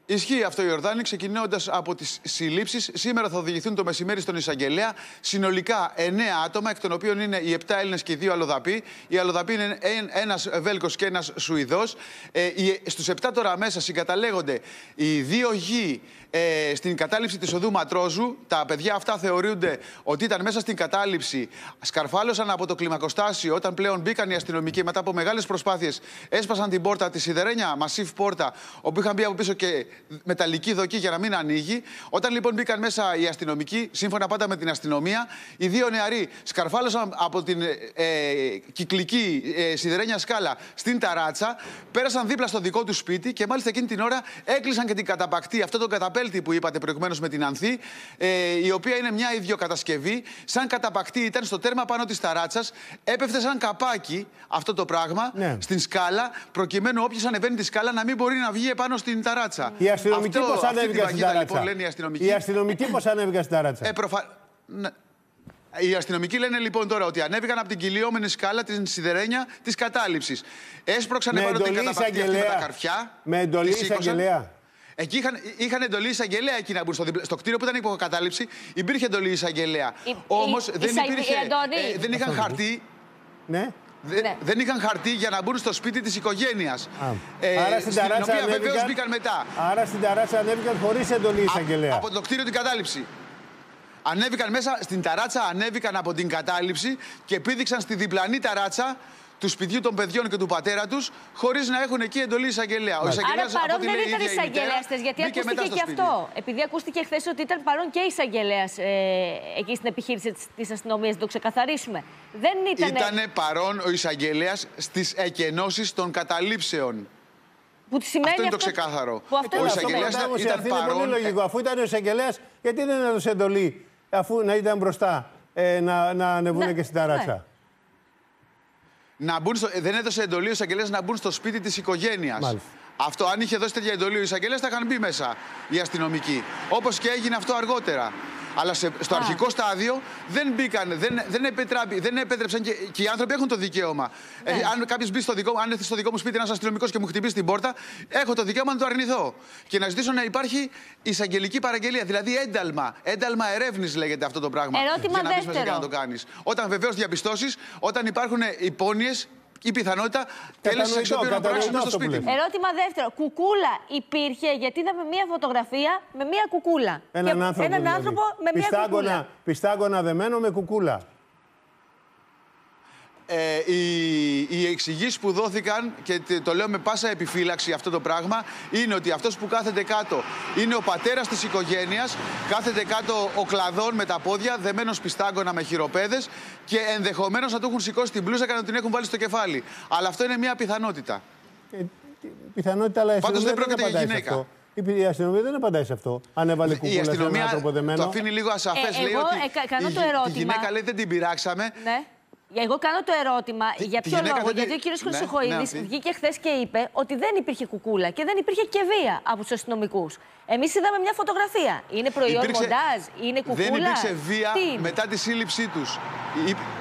Ισχύει αυτό, Ιορδάνη, ξεκινώντας από τις συλλήψεις. Σήμερα θα οδηγηθούν το μεσημέρι στον εισαγγελέα συνολικά εννέα άτομα, εκ των οποίων είναι οι επτά Έλληνες και οι δύο Αλλοδαποί. Οι Αλλοδαποί είναι ένας Βέλγος και ένας Σουηδός. Ε, στους επτά τώρα μέσα συγκαταλέγονται οι δύο γη ε, στην κατάληψη της οδού Ματρόζου. Τα παιδιά αυτά θεωρούνται ότι ήταν μέσα στην κατάληψη. Σκαρφάλωσαν από το κλιμακοστάσιο όταν πλέον μπήκαν οι αστυνομικοί μετά από μεγάλες προσπάθειες. Έσπασαν την πόρτα, τη σιδερένια, μασίφ πόρτα, όπου είχαν μπει από πίσω και μεταλλική δοκή για να μην ανοίγει. Όταν λοιπόν μπήκαν μέσα οι αστυνομικοί, σύμφωνα πάντα με την αστυνομία, οι δύο νεαροί σκαρφάλωσαν από την ε, κυκλική ε, σιδερένια σκάλα στην ταράτσα, πέρασαν δίπλα στο δικό του σπίτι και μάλιστα εκείνη την ώρα έκλεισαν και την καταπακτή, αυτό τον καταπέλτη που είπατε προηγουμένως με την Ανθή, ε, η οποία είναι μια ιδιοκατασκευή. Σαν καταπακτή ήταν στο τέρμα πάνω τη ταράτσα, έπεφτε σαν καπάκι αυτό το πράγμα, ναι, στην σκάλα, προκειμένου όποιο ανεβαίνει τη σκάλα να μην μπορεί να βγει επάνω στην ταράτσα. Οι αστυνομικοί πώς ανέβηκαν στην ταράτσα. Λοιπόν, λένε οι αστυνομικοί, οι αστυνομικοί πώς ανέβηκαν στην ταράτσα. Ε, προφα... ναι. Οι αστυνομικοί λένε λοιπόν τώρα ότι ανέβηκαν από την κυλιόμενη σκάλα, την σιδερένια της κατάληψης. Έσπρωξαν επάνω την καταπακτή αυτή με τα καρφιά. Με εντολή εισαγγελέα. Εκεί είχαν, είχαν εντολή εισαγγελέα εκεί να μπουν. Στο, στο κτίριο που ήταν υποκατάληψη υπήρχε εντολή εισαγγελέα. Όμως δεν υπήρχε. Ε, δεν είχαν χαρτί. Ναι. Δε, ναι. Δεν είχαν χαρτί για να μπουν στο σπίτι της οικογένειας. Ε, Άρα στην, στην ταράτσα οποία ανέβηκαν, βεβαίως μπήκαν μετά. Άρα στην ταράτσα ανέβηκαν χωρίς εντολή εισαγγελέα. Από το κτίριο την κατάληψη. Ανέβηκαν μέσα στην ταράτσα, ανέβηκαν από την κατάληψη και πήδηξαν στη διπλανή ταράτσα του σπιτιού των παιδιών και του πατέρα τους, χωρίς να έχουν εκεί εντολή εισαγγελέα. Άρα παρόν δεν ήταν εισαγγελέστες, γιατί ακούστηκε και σπίτι. Αυτό. Επειδή ακούστηκε χθες ότι ήταν παρόν και εισαγγελέας ε, εκεί στην επιχείρηση της αστυνομίας, να το ξεκαθαρίσουμε. Δεν ήταν. Ήτανε παρόν ο εισαγγελέας στις εκενώσεις των καταλήψεων. Που σημαίνει αυτό είναι αυτό... το ξεκάθαρο. Που αυτό... Ο εισαγγελέας ήταν, ήταν παρόν. Είναι πολύ λογικό. Αφού ήταν ο εισαγγελέας, γιατί δεν έδωσε εντολή, αφού να ήταν μπροστά, ε, να, να ανεβούν και στην ταράτσα. Να μπουν στο... Δεν έδωσε εντολή ο εισαγγελέας να μπουν στο σπίτι της οικογένειας. Αυτό, αν είχε δώσει τέτοια εντολή ο εισαγγελέας, θα είχαν μπει μέσα οι αστυνομικοί. Όπως και έγινε αυτό αργότερα. Αλλά σε... στο Α. αρχικό στάδιο δεν μπήκαν, δεν, δεν, επιτράπη, δεν επέτρεψαν και... και οι άνθρωποι έχουν το δικαίωμα. Ναι. Ε, αν κάποιος μπει στο δικό, αν έρθει στο δικό μου σπίτι ένας αστυνομικός και μου χτυπήσει την πόρτα, έχω το δικαίωμα να το αρνηθώ. Και να ζητήσω να υπάρχει εισαγγελική παραγγελία, δηλαδή ένταλμα. Ένταλμα ερεύνης λέγεται αυτό το πράγμα. Ερώτημα για να μπεις μέσα και να το κάνεις. Όταν βεβαίως διαπιστώσεις, όταν υπάρχουν υπόνοιες, η πιθανότητα τέλεσης εξοπλισμού να πράξουμε στο σπίτι. Ερώτημα δεύτερο. Κουκούλα υπήρχε, γιατί είδαμε μία φωτογραφία με μία κουκούλα. Έναν άνθρωπο, έναν άνθρωπο δηλαδή. με μία κουκούλα. Πιστάγωνα δεμένο με κουκούλα. Ε, οι, οι εξηγήσεις που δόθηκαν, και το λέω με πάσα επιφύλαξη αυτό το πράγμα, είναι ότι αυτός που κάθεται κάτω είναι ο πατέρας της οικογένειας, κάθεται κάτω ο κλαδόν με τα πόδια, δεμένος πιστάγκωνα με χειροπέδες και ενδεχομένως να του έχουν σηκώσει την πλούσα και να την έχουν βάλει στο κεφάλι. Αλλά αυτό είναι μια πιθανότητα. Ε, πιθανότητα, αλλά πάντως δεν πρόκειται για γυναίκα. Αυτό. Η αστυνομία δεν απαντάει σε αυτό. Αν έβαλε κουκούλα σε έναν άνθρωπο δεμένο. Το αφήνει λίγο ασαφές. Ε, λέει εγώ, ότι ε, κάνω η, το ερώτημα. Τη γυναίκα λέει δεν την πειράξαμε. Ναι. Εγώ κάνω το ερώτημα τι, για ποιο λόγο. Γιατί ο κύριος Χρυσοχοΐδης ναι, ναι, βγήκε χθες και είπε ότι δεν υπήρχε κουκούλα και δεν υπήρχε και βία από τους αστυνομικούς. Εμείς είδαμε μια φωτογραφία. Είναι προϊόν υπήρξε, μοντάζ, είναι κουκούλα. Δεν υπήρξε βία τι? μετά τη σύλληψή τους.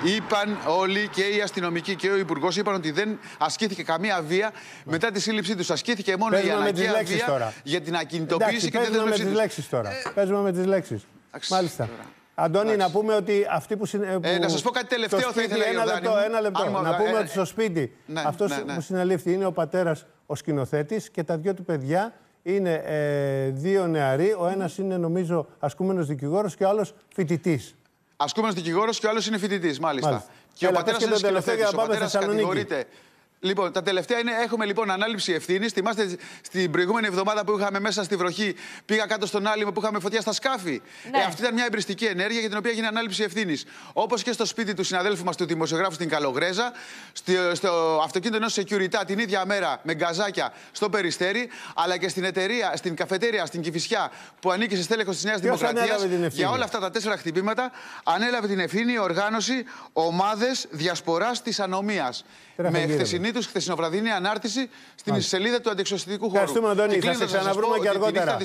Είπαν όλοι, και οι αστυνομικοί και ο υπουργός, είπαν ότι δεν ασκήθηκε καμία βία μετά τη σύλληψή τους. Ασκήθηκε μόνο η αναγκαία βία τώρα. για την ακινητοποίηση. Εντάξει, και την δεσμευσή τους. Παίζουμε με τις λέξεις τώρα. Μάλιστα. Αντώνη, Άξι. να πούμε ότι αυτοί που. Συνε... Ε, να σας πω κάτι τελευταίο, σπίτι, θα ήθελα ένα λεπτό, μου... ένα λεπτό. Άρμα, να πούμε ε, ε, ότι στο σπίτι ναι, αυτό ναι, ναι. που συνελήφθη είναι ο πατέρας, ο σκηνοθέτης, και τα δυο του παιδιά είναι ε, δύο νεαροί. Ο ένας είναι, νομίζω, ασκούμενος δικηγόρος και ο άλλος φοιτητής. Ασκούμενος δικηγόρος και ο άλλος είναι φοιτητής, μάλιστα. μάλιστα. Και Έλα, ο πατέρας είναι σκηνοθέτης. Ο πατέρας κατηγορείται. Λοιπόν, τα τελευταία είναι, έχουμε λοιπόν ανάληψη ευθύνης. Θυμάστε στην προηγούμενη εβδομάδα που είχαμε μέσα στη βροχή, πήγα κάτω στον Άλυμο που είχαμε φωτιά στα σκάφη. Ναι. Ε, αυτή ήταν μια εμπριστική ενέργεια για την οποία έγινε ανάληψη ευθύνης. Όπως και στο σπίτι του συναδέλφου μας, του δημοσιογράφου στην Καλογρέζα, στο, στο αυτοκίνητο ενός security την ίδια μέρα με γκαζάκια στο Περιστέρι, αλλά και στην εταιρεία, στην καφετέρια, στην Κηφισιά που ανήκει σε τέλεχος της Νέας Δημοκρατίας. Για όλα αυτά τα τέσσερα χτυπήματα ανέλαβε την ευθύνη η οργάνωση Ομάδες Διασποράς της Ανομίας. Με χθεσινή τους χθεσινοβραδινή ανάρτηση στην σελίδα του αντιεξουσιαστικού χώρου. Ευχαριστούμε, Αντώνη. Θα σε ξαναβρούμε και αργότερα.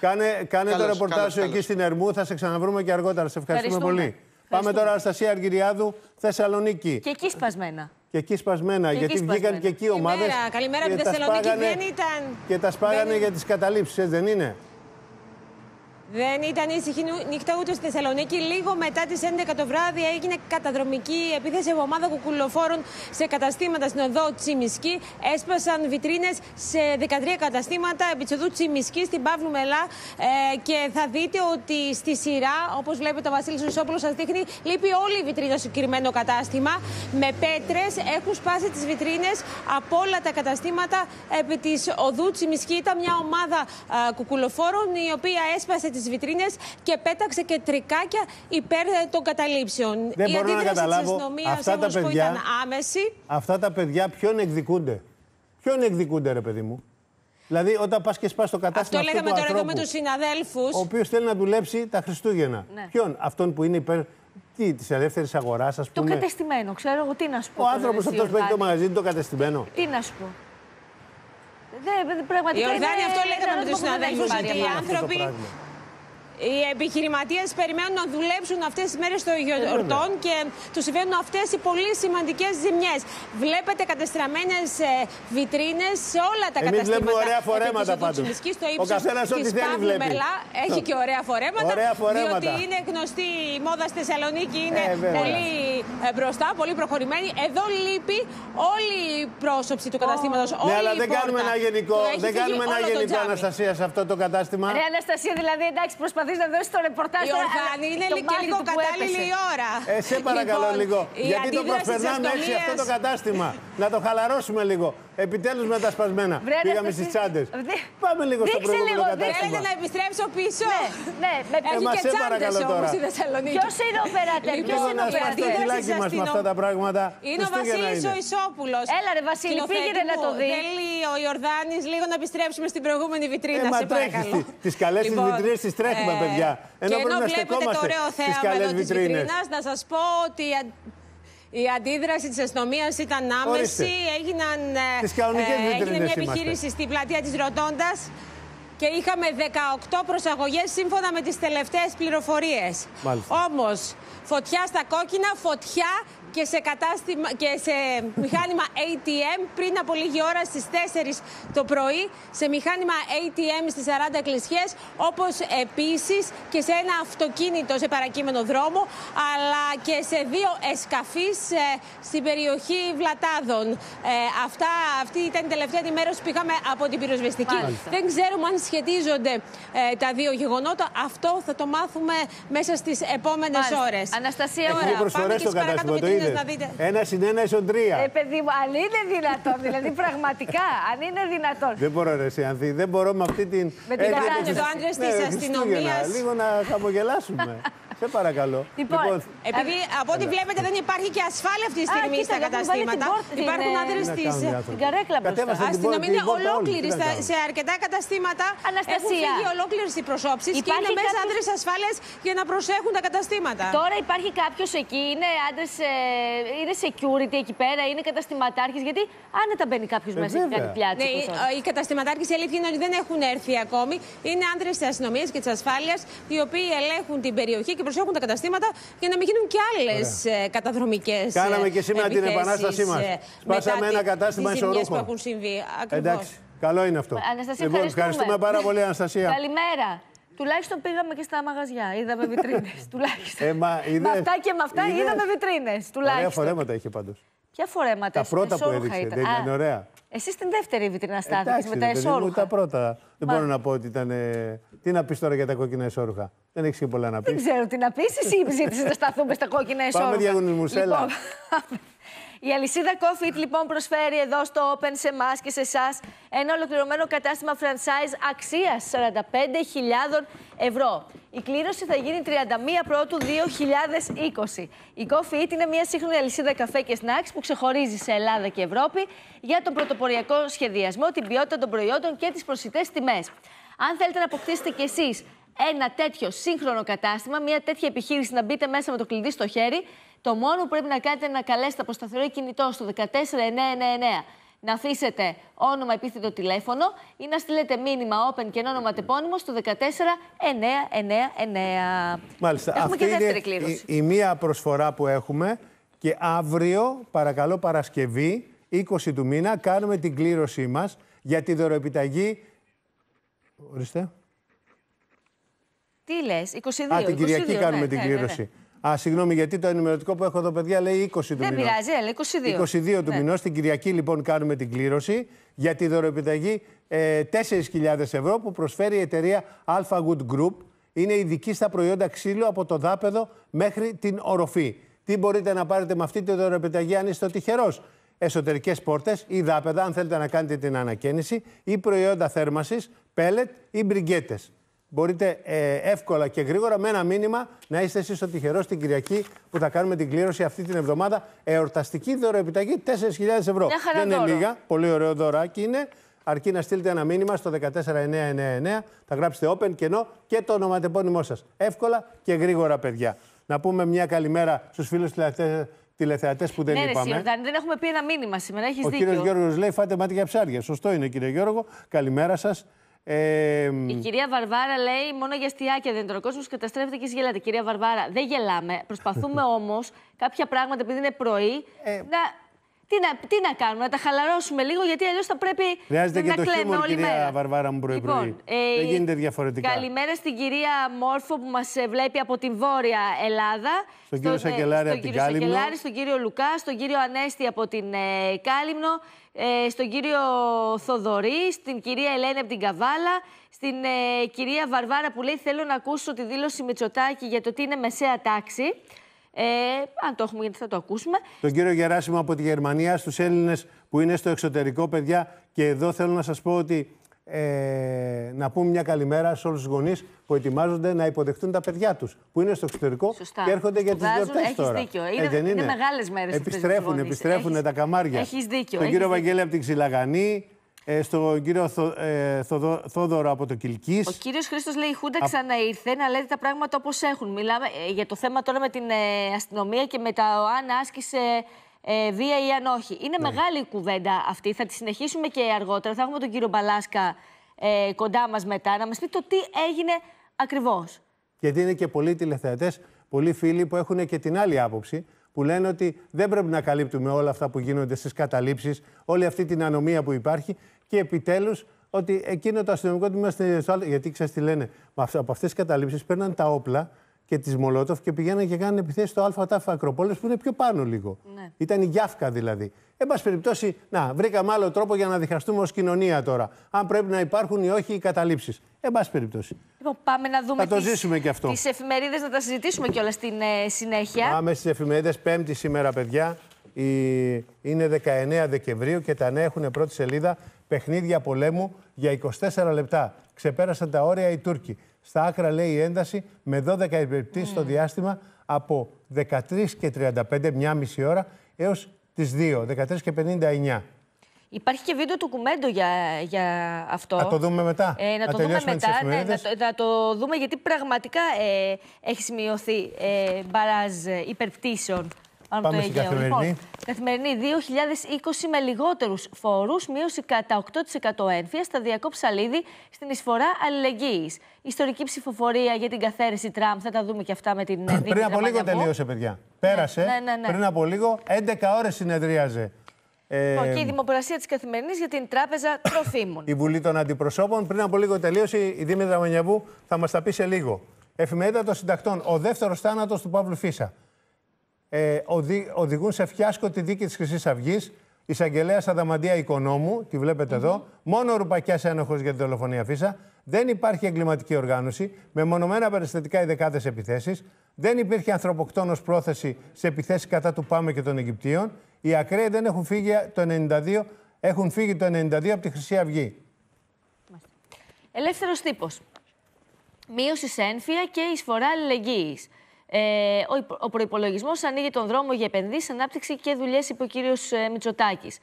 Κάνε, κάνε καλώς, το ρεπορτάζ εκεί στην Ερμού, θα σε ξαναβρούμε και αργότερα. Σε ευχαριστούμε πολύ. Πάμε τώρα Αναστασία Αργυριάδου, Θεσσαλονίκη. Και εκεί σπασμένα. Και εκεί σπασμένα, και γιατί εκεί σπασμένα. Βγήκαν και εκεί ομάδες. Καλημέρα, από τη Θεσσαλονίκη δεν ήταν. Και τα σπάγανε δεν... για τις καταλήψεις, έτσι δεν είναι. Δεν ήταν ήσυχη νύχτα ούτε στη Θεσσαλονίκη. Λίγο μετά τις έντεκα το βράδυ έγινε καταδρομική επίθεση από ομάδα κουκουλοφόρων σε καταστήματα στην οδό Τσιμισκή. Έσπασαν βιτρίνες σε δεκατρία καταστήματα επί της οδού Τσιμισκή στην Παύλου Μελά. Ε, και θα δείτε ότι στη σειρά, όπως βλέπετε, ο Βασίλης Χρυσόπουλος σας δείχνει, λείπει όλη η βιτρίνα στο συγκεκριμένο κατάστημα. Με πέτρες έχουν σπάσει τις βιτρίνες από όλα τα καταστήματα επί της οδού Τσιμισκή. Ήταν μια ομάδα ε, κουκουλοφόρων η οποία έσπασε τις βιτρίνες και πέταξε και τρικάκια υπέρ των καταλήψεων. Δεν η μπορώ να καταλάβω αυτά τα, παιδιά, ήταν άμεση. αυτά τα παιδιά ποιον εκδικούνται. Ποιον εκδικούνται ρε παιδί μου. Δηλαδή όταν πας και σπάς το κατάστημα αυτό λέγαμε τώρα εδώ με τους συναδέλφους. Ο οποίος θέλει να δουλέψει τα Χριστούγεννα. Ναι. Ποιον, αυτόν που είναι υπέρ της ελεύθερης αγοράς ας πούμε. Το κατεστημένο, ξέρω εγώ τι να σου πω. Ο άνθρωπος αυτός που έχει το μαγαζί είναι το κατεστημένο. Τι να σου πω. Η Ιορδάνη αυτό λέγαμε με τους συναδέλφους ότι οι άνθρωποι. Οι επιχειρηματίες περιμένουν να δουλέψουν αυτές τις μέρες των γιορτών και τους συμβαίνουν αυτές οι πολύ σημαντικές ζημιές. Βλέπετε κατεστραμμένες βιτρίνες σε όλα τα Εμείς καταστήματα. Εμείς βλέπουμε ωραία φορέματα πάντως. Ο καθένας ό,τι θέλει βλέπει. Μελά, έχει και ωραία φορέματα, ωραία φορέματα. Διότι είναι γνωστή η μόδα στη Θεσσαλονίκη, είναι ε, πολύ μπροστά, πολύ προχωρημένη. Εδώ λείπει όλη η πρόσωψη του καταστήματος, όλη ναι, αλλά η δεν πόρτα. Κάνουμε ένα γενικό, δεν κάνουμε ένα γενικό, Αναστασία, σε αυτό το κατάστημα. Ρε Αναστασία, δηλαδή εντάξει, προσπαθεί. Να δώσει το ρεπορτάζ. Η Ιορδάνη είναι και λίγο κατάλληλη η ώρα. Ε, σε παρακαλώ λοιπόν, λίγο. Γιατί το προσπερνάμε έτσι αυτό το κατάστημα. Να το χαλαρώσουμε λίγο. Επιτέλους με τα σπασμένα. Βρένε πήγαμε στις τσάντες. Δε... Πάμε λίγο στο προηγούμενο κατάστημα. Θέλετε να επιστρέψω πίσω. Ναι, ναι. Με... Έχει ε, και τσάντες όμως η Θεσσαλονίκη. Ποιος είναι ο περατέρ. Λίγο να σπάσει το κιλάκι μας με αυτά τα πράγματα. Είναι ο Βασίλης ο Ισόπουλος. Έλα ρε Βασίλη, πήγαινε να το δει. Θέλει ο Ιορδάνης λίγο να επιστρέψουμε στην προηγούμενη βιτρίνα. Σε παρακαλώ. Τις καλές τις βιτρίνες τις τρέχουμε. Παιδιά. Ενώ και ενώ βλέπετε το ωραίο θέαμα εδώ της βιτρίνας, να σας πω ότι η αντίδραση της αστυνομίας ήταν άμεση. Έγιναν, ε, έγινε μια επιχείρηση στην πλατεία της Ροτόντας και είχαμε δεκαοκτώ προσαγωγές σύμφωνα με τις τελευταίες πληροφορίες. Μάλιστα. Όμως, φωτιά στα κόκκινα, φωτιά και σε, κατάστημα, και σε μηχάνημα έι τι εμ πριν από λίγη ώρα στις τέσσερις το πρωί, σε μηχάνημα έι τι εμ στις σαράντα Εκκλησιές, όπως επίσης και σε ένα αυτοκίνητο σε παρακείμενο δρόμο, αλλά και σε δύο εσκαφείς ε, στην περιοχή Βλατάδων. Ε, αυτά, αυτή ήταν η τελευταία ενημέρωση που είχαμε από την πυροσβεστική. Μάλιστα. Δεν ξέρουμε αν σχετίζονται ε, τα δύο γεγονότα. Αυτό θα το μάθουμε μέσα στις επόμενες Μάλιστα. ώρες. Αναστασία, ώρα. Πάμε και παρακάτω. Ένα συν ένα ίσον τρία. Ε, παιδί μου, αν είναι δυνατόν, δηλαδή πραγματικά, αν είναι δυνατόν. Δεν μπορώ, ρε εσύ, Ανθή, δεν μπορώ με αυτή την. Με την κατάσταση του άντρε τη αστυνομία. Λίγο να χαμογελάσουμε. Σε παρακαλώ. Λοιπόν, λοιπόν, επειδή από ό,τι βλέπετε δεν υπάρχει και ασφάλεια αυτή τη στιγμή α, στα κοίτα, καταστήματα. Υπάρχουν άντρες τη. Στην καρέκλα μπροστά. Η αστυνομία είναι ολόκληρη σε αρκετά καταστήματα. Έχουν φύγει ολόκληρε οι προσώψεις και είναι μέσα άντρες ασφάλειας για να προσέχουν τα καταστήματα. Τώρα υπάρχει κάποιο εκεί, είναι άντρες. Είναι security εκεί πέρα, είναι καταστηματάρχης. Γιατί άνετα μπαίνει κάποιος ε, μέσα και κάνει πιάτσι. Ναι, οι καταστηματάρχες η αλήθεια είναι ότι δεν έχουν έρθει ακόμη. Είναι άντρες της αστυνομίας και της ασφάλειας, οι οποίοι ελέγχουν την περιοχή και προσέχουν τα καταστήματα για να μην γίνουν κι άλλες Ωραία. καταδρομικές. Κάναμε και σήμερα την επανάστασή μας. Σπάσαμε ένα κατάστημα ισορρούχων. Που έχουν συμβεί. Εντάξει, καλό είναι αυτό. Αναστασία, λοιπόν, ευχαριστούμε πάρα πολύ, Αναστασία. Καλημέρα. Τουλάχιστον πήγαμε και στα μαγαζιά. Είδαμε βιτρίνες. Τουλάχιστον. Ε, μα, είδε... Με αυτά και με αυτά είδε... είδαμε βιτρίνες. Τουλάχιστον. Ωραία φορέματα είχε πάντως. Ποια φορέματα. Τα πρώτα που έδειξε. Ήταν. Δεν ήταν ωραία. Εσύ στην δεύτερη βιτρίνα στάθηκες με τα εσόρουχα. Τα πρώτα. Μα... Δεν μπορώ να πω ότι ήταν. Ε... Τι να πεις τώρα για τα κόκκινα εσόρουχα. Δεν έχεις και πολλά να πεις. Δεν ξέρω τι να πεις. Εσύ ζήτησες να σταθούμε στα κόκκινα εσόρουχα. Πάμε διαγωνισμούς. Έλα. Η αλυσίδα Coffee Eat λοιπόν προσφέρει εδώ στο Open σε εμάς και σε εσάς ένα ολοκληρωμένο κατάστημα franchise αξίας σαράντα πέντε χιλιάδες ευρώ. Η κλήρωση θα γίνει τριάντα μία Πρώτου δύο χιλιάδες είκοσι. Η Coffee Eat είναι μια σύγχρονη αλυσίδα καφέ και σνακς που ξεχωρίζει σε Ελλάδα και Ευρώπη για τον πρωτοποριακό σχεδιασμό, την ποιότητα των προϊόντων και τις προσιτές τιμές. Αν θέλετε να αποκτήσετε κι εσείς ένα τέτοιο σύγχρονο κατάστημα, μια τέτοια επιχείρηση να μπείτε μέσα με το κλειδί στο χέρι, Το μόνο που πρέπει να κάνετε είναι να καλέσετε από σταθερό κινητό στο δεκατέσσερα εννιακόσια ενενήντα εννέα. Να αφήσετε όνομα, επίθετο, τηλέφωνο ή να στείλετε μήνυμα open και όνομα τεπώνυμο στο δεκατέσσερα εννιακόσια ενενήντα εννέα. Μάλιστα. Έχουμε αυτή και δεύτερη κλήρωση. Η, η μία προσφορά που έχουμε και αύριο, παρακαλώ, Παρασκευή, είκοσι του μήνα, κάνουμε την κλήρωσή μας για τη δωροεπιταγή. Ορίστε. Τι λες, είκοσι δύο. Α, την Κυριακή είκοσι δύο, κάνουμε ναι, την ναι, κλήρωση. Ναι, ναι. Α, συγγνώμη, γιατί το ενημερωτικό που έχω εδώ, παιδιά, λέει είκοσι του μηνός. Δεν πειράζει, λέει είκοσι δύο. είκοσι δύο του μηνός. Την Κυριακή, λοιπόν, κάνουμε την κλήρωση για τη δωροεπιταγή ε, τέσσερις χιλιάδες ευρώ που προσφέρει η εταιρεία Alpha Wood Group. Είναι ειδική στα προϊόντα ξύλου από το δάπεδο μέχρι την οροφή. Τι μπορείτε να πάρετε με αυτή τη δωροεπιταγή, αν είστε τυχερός? Εσωτερικές πόρτες ή δάπεδα, αν θέλετε να κάνετε την ανακαίνιση, ή προϊόντα θέρμασης, πέλετ ή μπριγκέτες. Μπορείτε ε, εύκολα και γρήγορα με ένα μήνυμα να είστε εσείς ο τυχερός την Κυριακή που θα κάνουμε την κλήρωση αυτή την εβδομάδα. Εορταστική δωροεπιταγή τέσσερις χιλιάδες ευρώ. Δεν είναι δώρο. Λίγα, πολύ ωραίο δωράκι είναι. Αρκεί να στείλετε ένα μήνυμα στο δεκατέσσερα εννιακόσια ενενήντα εννέα, θα γράψετε open, κενό και το ονοματεπώνυμό σας. Εύκολα και γρήγορα, παιδιά. Να πούμε μια καλημέρα στους φίλους τηλεθεατές. Τηλεθεατές που δεν ναι, είπαμε. Ναι, δεν έχουμε πει ένα μήνυμα σήμερα. Έχεις δίκιο. Ο κύριος Γιώργος λέει: φάτε μάτι για ψάρια. Σωστό είναι, κύριε Γιώργο. Καλημέρα σας. Ε, η κυρία Βαρβάρα λέει: μόνο για αστιάκια δεν είναι ο κόσμος, καταστρέφεται και γελάτε. Κυρία Βαρβάρα, δεν γελάμε. Προσπαθούμε όμως κάποια πράγματα, επειδή είναι πρωί, ε, να. Τι να, τι να κάνουμε, να τα χαλαρώσουμε λίγο, γιατί αλλιώς θα πρέπει Λιάζεται να, να κλαίμε όλη μέρα. Κυρία Βαρβάρα μου πρωί-πρωί. Λοιπόν, ε, δεν γίνεται διαφορετικά. Καλημέρα στην κυρία Μόρφο που μας βλέπει από την Βόρεια Ελλάδα. Στον κύριο Σακελάρη από την Κάλυμνο. Στον κύριο Λουκά, στον κύριο Ανέστη από την ε, Κάλυμνο, ε, στον κύριο Θοδωρή, στην κυρία Ελένη από την Καβάλα, στην ε, κυρία Βαρβάρα που λέει θέλω να ακούσω τη δήλωση Μητσοτάκη για το τι είναι μεσαία τάξη. Ε, αν το έχουμε, γιατί θα το ακούσουμε. Τον κύριο Γεράσιμο από τη Γερμανία, στους Έλληνες που είναι στο εξωτερικό, παιδιά. Και εδώ θέλω να σας πω ότι ε, να πούμε μια καλημέρα σε όλους τους γονείς που ετοιμάζονται να υποδεχτούν τα παιδιά τους που είναι στο εξωτερικό. Σωστά. Και έρχονται για τις γιορτές τώρα. Έχεις δίκιο. Ε, είναι, είναι μεγάλες μέρες. Επιστρέφουν, επιστρέφουν έχεις, τα καμάρια. Έχεις δίκιο. Τον κύριο Βαγγέλη από την Ξυλαγανή. Στον κύριο Θο, ε, Θοδο, Θόδωρο από το Κιλκής. Ο κύριος Χρήστος λέει: η Χούντα Α... ξαναήρθε να λέει τα πράγματα όπως έχουν. Μιλάμε ε, για το θέμα τώρα με την ε, αστυνομία και με τα αν άσκησε ε, βία ή αν όχι. Είναι ναι. μεγάλη η κουβέντα αυτή. Θα τη συνεχίσουμε και αργότερα. Θα έχουμε τον κύριο Μπαλάσκα ε, κοντά μας μετά να μας πει το τι έγινε ακριβώς. Γιατί είναι και πολλοί τηλεθεατές, πολλοί φίλοι που έχουν και την άλλη άποψη, που λένε ότι δεν πρέπει να καλύπτουμε όλα αυτά που γίνονται στις καταλήψεις, όλη αυτή την ανομία που υπάρχει και επιτέλους ότι εκείνο το αστυνομικό τμήμα στην άλλο. Γιατί ξέρεις τι λένε, από αυτές τις καταλήψεις παίρναν τα όπλα και τις Μολότοφ και πηγαίναν και κάνουν επιθέσεις στο ΑΤΑΦ Ακροπόλεως που είναι πιο πάνω λίγο. Ναι. Ήταν η Γιάφκα δηλαδή. Εν πάση περιπτώσει, να, βρήκαμε άλλο τρόπο για να διχαστούμε ως κοινωνία τώρα. Αν πρέπει να υπάρχουν ή όχι οι καταλήψεις. Εν πάση περιπτώσει. Λοιπόν, πάμε να δούμε. Θα το τις, ζήσουμε και αυτό. Τις εφημερίδες να τα συζητήσουμε κιόλας στην ε, συνέχεια. Πάμε στις εφημερίδες. Πέμπτη σήμερα, παιδιά. Η... Είναι δεκαεννέα Δεκεμβρίου και τα νέα έχουν πρώτη σελίδα. Παιχνίδια πολέμου για είκοσι τέσσερα λεπτά. Ξεπέρασαν τα όρια οι Τούρκοι. Στα άκρα λέει η ένταση με δώδεκα επιπτώσεις mm. στο διάστημα από δεκατρείς και τριάντα πέντε, μια μισή ώρα, έως τις δύο, δεκατρείς και πενήντα εννέα. Υπάρχει και βίντεο του κουμέντο για, για αυτό. Να το δούμε μετά. Ε, να, να το δούμε μετά. Ναι, να, το, να το δούμε γιατί πραγματικά ε, έχει σημειωθεί ε, μπαράζ υπερπτήσεων. Πάνω Πάμε στην καθημερινή. Λοιπόν, καθημερινή δύο χιλιάδες είκοσι με λιγότερους φόρους, μείωση κατά οκτώ τοις εκατό ένφια, σταδιακό ψαλίδι στην εισφορά αλληλεγγύης. Ιστορική ψηφοφορία για την καθαίρεση Τραμπ, θα τα δούμε και αυτά με την δίκη. Πριν από λίγο τελείωσε, παιδιά. Πέρασε. Ναι, ναι, ναι. Πριν από λίγο, έντεκα ώρες συνεδρίαζε. Ε, και η δημοπρασία της Καθημερινής για την Τράπεζα Τροφίμων. Η Βουλή των Αντιπροσώπων. Πριν από λίγο τελείωσε, η Δήμητρα Μανιαβού θα μας τα πει σε λίγο. Εφημερίδα των Συντακτών. Ο δεύτερος θάνατος του Παύλου Φίσα. Ε, οδη, οδηγούν σε φιάσκο τη δίκη της Χρυσής Αυγής. Εισαγγελέας Αδαμαντία Οικονόμου, τη βλέπετε mm-hmm. εδώ. Μόνο ο Ρουπακιάς ένοχος για τη δολοφονία Φίσα. Δεν υπάρχει εγκληματική οργάνωση. Με μονομένα περιστατικά οι δεκάδες επιθέσεις. Δεν υπήρχε ανθρωποκτόνος πρόθεση σε επιθέσεις κατά του ΠΑΜΕ και των Αιγυπτίων. Οι ακραίοι δεν έχουν φύγει το ενενήντα δύο, έχουν φύγει το ενενήντα δύο από τη Χρυσή Αυγή. Ελεύθερος τύπος. Μείωση σε ένφια και εισφορά αλληλεγγύης. Ε, ο προϋπολογισμός ανοίγει τον δρόμο για επενδύσεις, ανάπτυξη και δουλειές, είπε ο κύριος ε, Μητσοτάκης.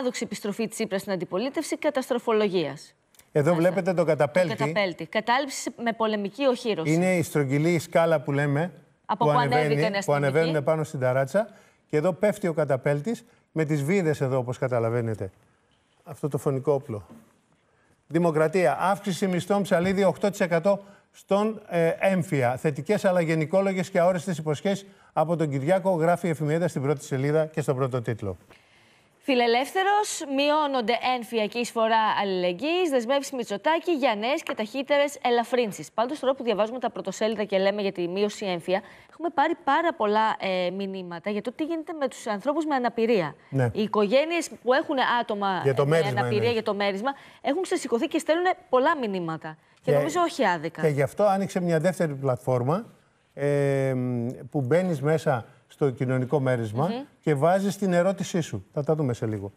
Άδοξη επιστροφή Τσίπρα στην αντιπολίτευση, καταστροφολογίας. Εδώ Άρα. βλέπετε τον καταπέλτη. Το καταπέλτη. Κατάληψη με πολεμική οχύρωση. Είναι η στρογγυλή σκάλα που λέμε. από που, που, ανεβαίνει, που ανεβαίνουν πάνω στην ταράτσα. Και εδώ πέφτει ο καταπέλτης με τις βίδες εδώ, όπως καταλαβαίνετε. Αυτό το φωνικό όπλο. Δημοκρατία. Αύξηση μισθών ψαλίδι οκτώ τοις εκατό στον ε, έμφυα. Θετικές αλλά γενικόλογες και αόριστες υποσχέσεις από τον Κυριάκο, γράφει η εφημερίδα στην πρώτη σελίδα και στον πρώτο τίτλο. Φιλελεύθερος, μειώνονται ένφιακή εισφορά αλληλεγγύης, δεσμεύσει Μητσοτάκη για νέες και ταχύτερες ελαφρύνσεις. Πάντως, τώρα που διαβάζουμε τα πρωτοσέλιδα και λέμε για τη μείωση ένφια, έχουμε πάρει πάρα πολλά ε, μηνύματα για το τι γίνεται με τους ανθρώπους με αναπηρία. Ναι. Οι οικογένειες που έχουν άτομα για το μέρισμα, με αναπηρία είναι. για το μέρισμα έχουν ξεσηκωθεί και στέλνουν πολλά μηνύματα. Και, και νομίζω όχι άδικα. Και γι' αυτό άνοιξε μια δεύτερη πλατφόρμα ε, που μπαίνει μέσα στο κοινωνικό μέρισμα mm-hmm. και βάζεις την ερώτησή σου. Θα τα δούμε σε λίγο.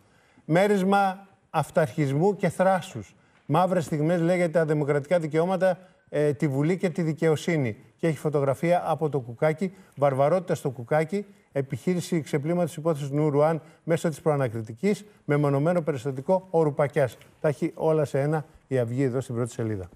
Μέρισμα αυταρχισμού και θράσους. Μαύρες στιγμές, λέγεται, τα δημοκρατικά δικαιώματα, ε, τη Βουλή και τη δικαιοσύνη. Και έχει φωτογραφία από το κουκάκι, βαρβαρότητα στο κουκάκι, επιχείρηση ξεπλήματος υπόθεσης Νουρουάν μέσω της προανακριτικής, με μονομένο περιστατικό ο Ρουπακιάς. Τα έχει όλα σε ένα η Αυγή εδώ στην πρώτη σελίδα.